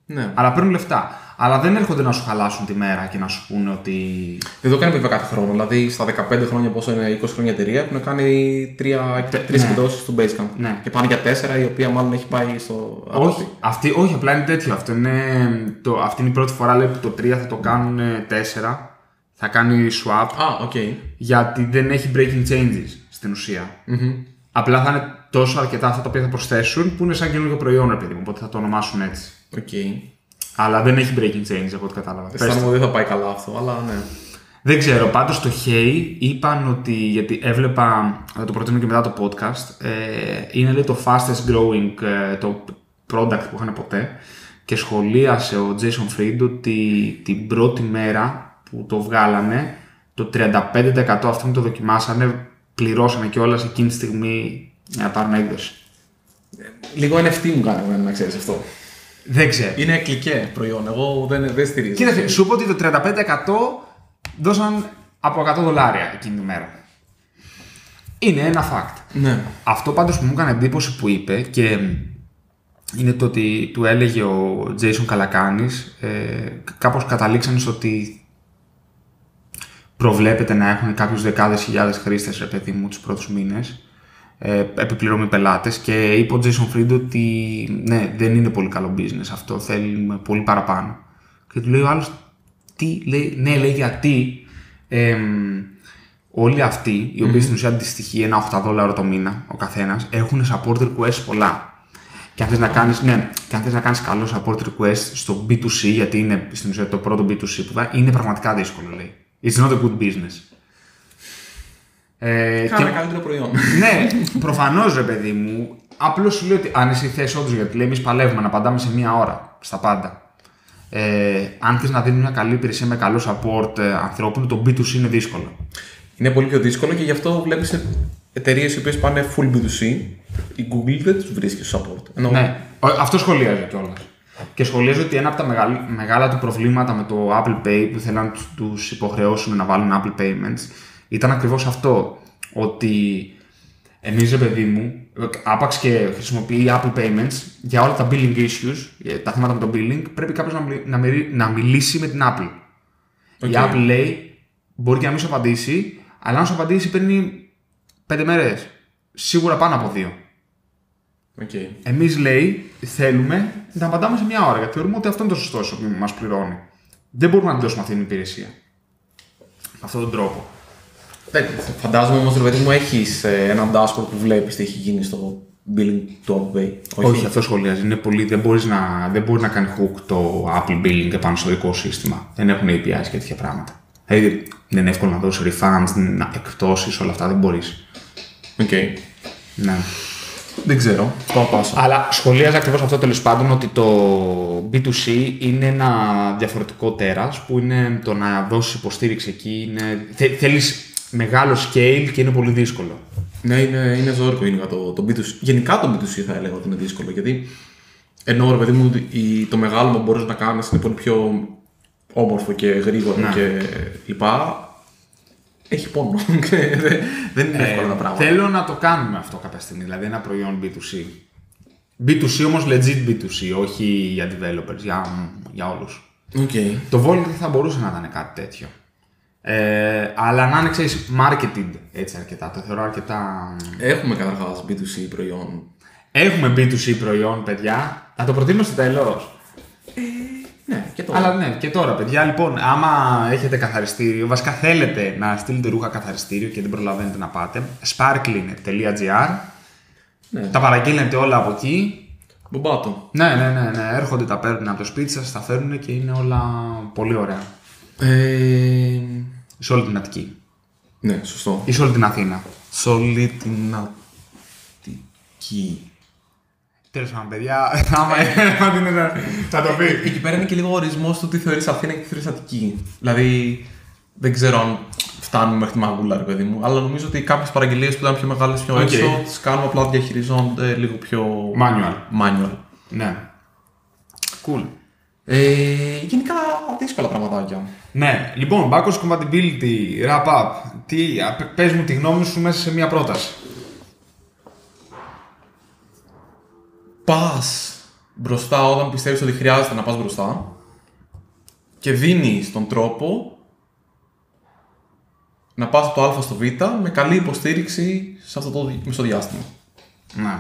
Ναι. Αλλά παίρνουν λεφτά. Αλλά δεν έρχονται να σου χαλάσουν τη μέρα και να σου πούνε ότι. Δεν το κάνει βέβαια κάθε χρόνο. Δηλαδή στα 15 χρόνια, πόσο είναι, 20 χρόνια εταιρεία, έχουν κάνει 3 εκδόσεις του Basecamp. Ναι. Και πάνε για 4, η οποία μάλλον έχει πάει στο. Όχι, όχι, απλά είναι τέτοιο. Αυτό είναι, αυτή είναι η πρώτη φορά, λέει, που το 3 θα το κάνουν 4. Θα κάνει swap. Α, okay. Γιατί δεν έχει breaking changes στην ουσία. Απλά θα είναι τόσο αρκετά αυτά τα οποία θα προσθέσουν που είναι σαν καινούργιο προϊόν, επειδή μου, οπότε θα το ονομάσουν έτσι. Okay. Αλλά δεν έχει breaking change από ό,τι κατάλαβα. Αισθάνομαι ότι δεν θα πάει καλά αυτό, αλλά ναι. Δεν ξέρω. Πάντως το Hey είπαν ότι. Γιατί έβλεπα. Θα το προτείνω και μετά το podcast. Είναι, λέει, το fastest growing το product που είχαν ποτέ. Και σχολίασε ο Jason Fried ότι την πρώτη μέρα που το βγάλανε, το 35% αυτών που το δοκιμάσανε πληρώσανε κιόλας εκείνη τη στιγμή να πάρουν έκδοση. Λίγο NFT μου κάνει να ξέρεις αυτό. Δεν ξέρω. Είναι εκλικέ προϊόν. Εγώ δεν στηρίζω. Κοίταξε, σου είπα ότι το 35% δώσαν από $100 εκείνη τη μέρα. Είναι ένα fact. Ναι. Αυτό πάντως που μου έκανε εντύπωση που είπε και είναι το ότι του έλεγε ο Jason Calacanis, κάπως καταλήξαν στο ότι προβλέπεται να έχουν κάποιους δεκάδες χιλιάδες χρήστες, ρε παιδί μου, τους πρώτους μήνες. Επιπληρώμη πελάτες και είπε ο Jason Fried ότι ναι, δεν είναι πολύ καλό business αυτό, θέλουμε πολύ παραπάνω. Και του λέει ο άλλος, τι λέει, ναι, λέει, γιατί όλοι αυτοί οι οποίοι στην ουσία αντιστοιχεί ένα $8 το μήνα ο καθένας έχουν support requests πολλά. Και αν θες να κάνεις, ναι, και αν θες να κάνεις καλό support request στο B2C, γιατί είναι στην ουσία το πρώτο B2C που θα είναι πραγματικά δύσκολο, λέει. It's not a good business. Κάνα καλύτερο προϊόν. Ναι, προφανώς, ρε παιδί μου. Απλώς σου λέω ότι αν εσύ θες όντως, γιατί λέει εμείς παλεύουμε να απαντάμε σε μία ώρα στα πάντα. Αν θες να δίνεις μια καλή υπηρεσία με καλό support ανθρώπων, το B2C είναι δύσκολο. Είναι πολύ πιο δύσκολο και γι' αυτό βλέπεις εταιρείες οι οποίες πάνε full B2C. Η Google δεν τους βρίσκει στο support. Ναι, αυτό σχολιάζει κιόλας. Και σχολιάζει ότι ένα από τα μεγάλα του προβλήματα με το Apple Pay που θέλαν να τους υποχρεώσουν να βάλουν Apple Payments ήταν ακριβώς αυτό, ότι εμείς, ρε παιδί μου, άπαξ και χρησιμοποιεί Apple Payments για όλα τα billing issues, τα θέματα με το billing, πρέπει κάποιος να μιλήσει με την Apple. Okay. Η Apple λέει, μπορεί και να μην σου απαντήσει, αλλά αν σου απαντήσει παίρνει 5 μέρες, σίγουρα πάνω από 2. Okay. Εμείς, λέει, θέλουμε να απαντάμε σε μια ώρα, γιατί θεωρούμε ότι αυτό είναι το σωστό που μας πληρώνει. Δεν μπορούμε να δώσουμε αυτή την υπηρεσία με αυτόν τον τρόπο. Φαντάζομαι όμως, ρε παιδί μου, έχεις έναν dashboard που βλέπεις τι έχει γίνει στο billing του Apple Pay. Όχι, αυτό σχολιάζει. Είναι πολύ, δεν μπορεί να κάνει hook το Apple billing επάνω στο δικό σύστημα. Δεν έχουν APIs και τέτοια πράγματα. Δηλαδή, δεν είναι εύκολο να δώσεις refunds, εκπτώσεις, όλα αυτά δεν μπορείς. Οκ. Ναι. Δεν ξέρω. Αλλά σχολιάζει ακριβώς αυτό, τέλος πάντων, ότι το B2C είναι ένα διαφορετικό τέρας που είναι το να δώσεις υποστήριξη εκεί. Θέλεις μεγάλο scale και είναι πολύ δύσκολο. Ναι, είναι ζώρικο γενικά το B2C. Γενικά το B2C θα έλεγα ότι είναι δύσκολο. Γιατί ενώ, ρε παιδί μου, το μεγάλο που μπορείς να κάνεις είναι πολύ πιο όμορφο και γρήγορο, ναι, και λοιπά. Έχει πόνο. Δεν είναι εύκολο τα πράγματα. Θέλω να το κάνουμε αυτό κάποια στιγμή. Δηλαδή ένα προϊόν B2C. B2C όμως legit B2C, όχι για developers, για όλους. Okay. Το Vaulty θα μπορούσε να ήταν κάτι τέτοιο. αλλά να είναι, ξέρεις, marketed έτσι αρκετά, το θεωρώ αρκετά... Έχουμε καταρχάς B2C προϊόν. Έχουμε B2C προϊόν, παιδιά. Θα το προτείνω στο τέλος. Ναι, και τώρα. Αλλά ναι, και τώρα, παιδιά. Λοιπόν, άμα έχετε καθαριστήριο, βασικά θέλετε να στείλετε ρούχα καθαριστήριο και δεν προλαβαίνετε να πάτε, sparklin.gr. Ναι. Τα παραγγέλνετε όλα από εκεί. Μπομπάτο. Ναι. Έρχονται, τα παίρνουν από το σπίτι σας, τα φέρνουν και είναι όλα πολύ ωραία. Σε όλη την Αττική. Ναι, σωστό. Ή σε όλη την Αθήνα. Σε όλη την Αττική. Τέλος πάντων, παιδιά, θα το πει. Εκεί πέρα είναι και λίγο ο ορισμός του τι θεωρείς Αθήνα και τι θεωρείς Αττική. Δηλαδή, δεν ξέρω αν φτάνουμε μέχρι τη μαγούλα, ρε παιδί μου, αλλά νομίζω ότι κάποιες παραγγελίες που ήταν πιο μεγάλες, πιο έξω, τις κάνουμε απλά διαχειριζόνται λίγο πιο. Manual. Ναι. Cool. Γενικά δύσκολα πραγματάκια. Ναι, λοιπόν, backwards compatibility, wrap up. Πες μου τη γνώμη σου μέσα σε μία πρόταση. Πας μπροστά όταν πιστεύεις ότι χρειάζεται να πας μπροστά και δίνεις τον τρόπο να πας από το α στο β με καλή υποστήριξη σε αυτό το μεσοδιάστημα. Ναι.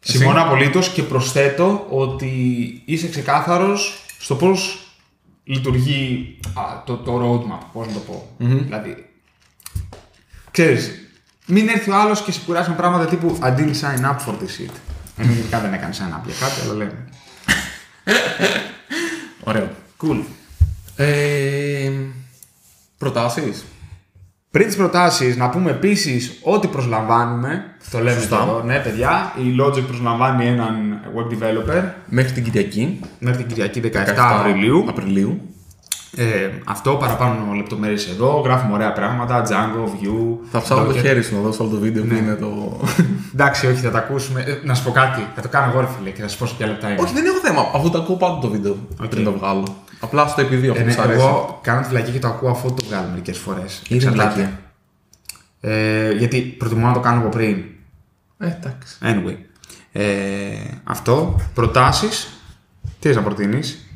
Συμφωνώ απολύτως και προσθέτω ότι είσαι ξεκάθαρος στο πώς λειτουργεί το roadmap, πώς να το πω. Mm-hmm. Δηλαδή, ξέρεις, μην έρθει ο άλλος και σε κουράσει με πράγματα τύπου I didn't sign up for this shit. Γενικά δεν έκανε sign up για κάτι, αλλά λέμε. Ωραίο. Cool. Προτάσεις. Πριν τις προτάσεις, να πούμε επίσης ότι προσλαμβάνουμε. Το λέμε εδώ. Ναι, παιδιά, η Logic προσλαμβάνει έναν web developer. Μέχρι την Κυριακή. Μέχρι την Κυριακή 17 Απριλίου. Αυτό, παραπάνω λεπτομέρειες εδώ. Γράφουμε ωραία πράγματα. Django, View. Θα ψάχνω το χέρι σου να δώσω όλο το βίντεο που είναι το. Εντάξει, όχι, θα τα ακούσουμε. Να σου πω κάτι. Θα το κάνω εγώ, φίλε, και θα σου πω σε ποια λεπτά είναι. Όχι, δεν έχω θέμα. Αυτό το ακούω πάντα το βίντεο. Πριν το βγάλω. Απλά στο επειδή αυτό μου αρέσει. Εγώ κάνω τη βλακή και το ακούω αφού το βγάλω μερικές φορές. Γιατί προτιμώ να το κάνω από πριν. Εντάξει. Anyway. Αυτό. Προτάσεις. Τι θες να προτείνεις?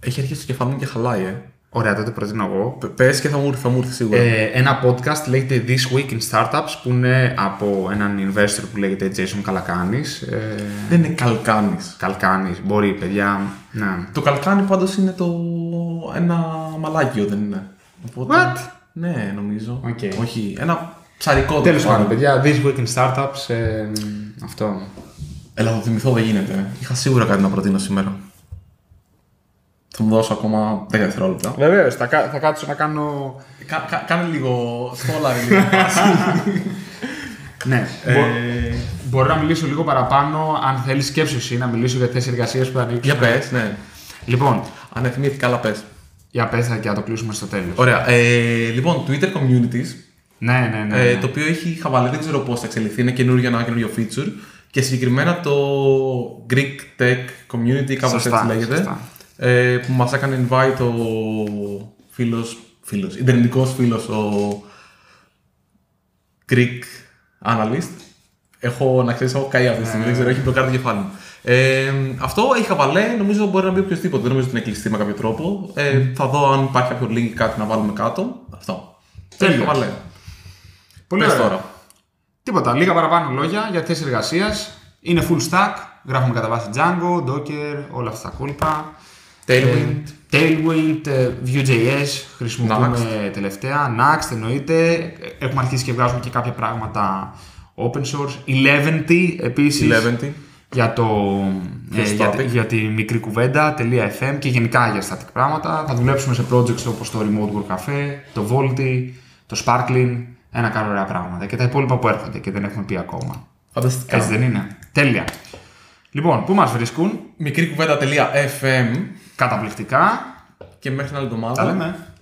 Έχει αρχίσει το κεφάλι μου και χαλάει, Ωραία, τότε προτείνω εγώ. Πες και θα μου έρθει σίγουρα. Ένα podcast λέγεται This Week in Startups που είναι από έναν investor που λέγεται Jason Calacanis. Δεν είναι Calacanis. Μπορεί, παιδιά. Ναι. Το Καλκάνι πάντως είναι ένα μαλάκιο, δεν είναι? Οπότε... What? Ναι, νομίζω. Okay. Όχι, ένα ψαρικό. Τέλος πάντων, παιδιά, This Week in Startups. Αυτό. Έλα, θα το θυμηθώ, δεν γίνεται. Είχα σίγουρα κάτι να προτείνω σήμερα. Θα μου δώσω ακόμα 10 δευτερόλεπτα. Βεβαίως, θα κάτσω να κάνω. Κάνε λίγο. Σχόλαρη, λίγο. Ναι. Μπορώ να μιλήσω λίγο παραπάνω, αν θέλεις, σκέψου εσύ, να μιλήσω για θέσεις εργασίας που θα ανοίξουν. Για πες, ναι. Λοιπόν, ανεθυμήθηκα, αλλά πες. Για πες, θα το κλείσουμε στο τέλος. Ωραία. Λοιπόν, Twitter Communities. Ναι. Το οποίο έχει χαβαλέ, δεν ξέρω πώς θα εξελιχθεί. Είναι καινούργιο, ένα καινούργιο feature. Και συγκεκριμένα το Greek Tech Community, κάπως έτσι λέγεται. Που μας έκανε invite ο φίλος, ιντερνετικός φίλος, ο Greek Analyst. Έχω καεί αυτή τη στιγμή, δεν ξέρω, έχει μπλοκάρει το κεφάλι μου. Αυτό έχει χαβαλέ, νομίζω μπορεί να μπει οποιοδήποτε, δεν νομίζω ότι είναι κλειστή με κάποιο τρόπο. Θα δω αν υπάρχει κάποιο link, κάτι να βάλουμε κάτω. Αυτό. Έχει χαβαλέ. Πολύ ωραία. Τίποτα, λίγα παραπάνω λόγια για θέσεις εργασίας. Είναι full stack, γράφουμε κατά βάση Django, Docker, όλα αυτά τα κόλπα. Tailwind, Vue.js χρησιμοποιούμε τελευταία. Next, εννοείται. Έχουμε αρχίσει και βγάζουμε και κάποια πράγματα open source. 11t επίσης. 11t. Για τη μικρή κουβέντα.fm και γενικά για static πράγματα. Θα δουλέψουμε σε projects όπως το Remote Work Cafe, το Vaulty, το Sparklin. Ένα κάρο ωραία πράγματα. Και τα υπόλοιπα που έρχονται και δεν έχουμε πει ακόμα. Φανταστικά. Έτσι δεν είναι? Τέλεια. Λοιπόν, πού μας βρίσκουν? Μικρή κουβέντα.fm. Καταπληκτικά. Και μέχρι την άλλη εβδομάδα.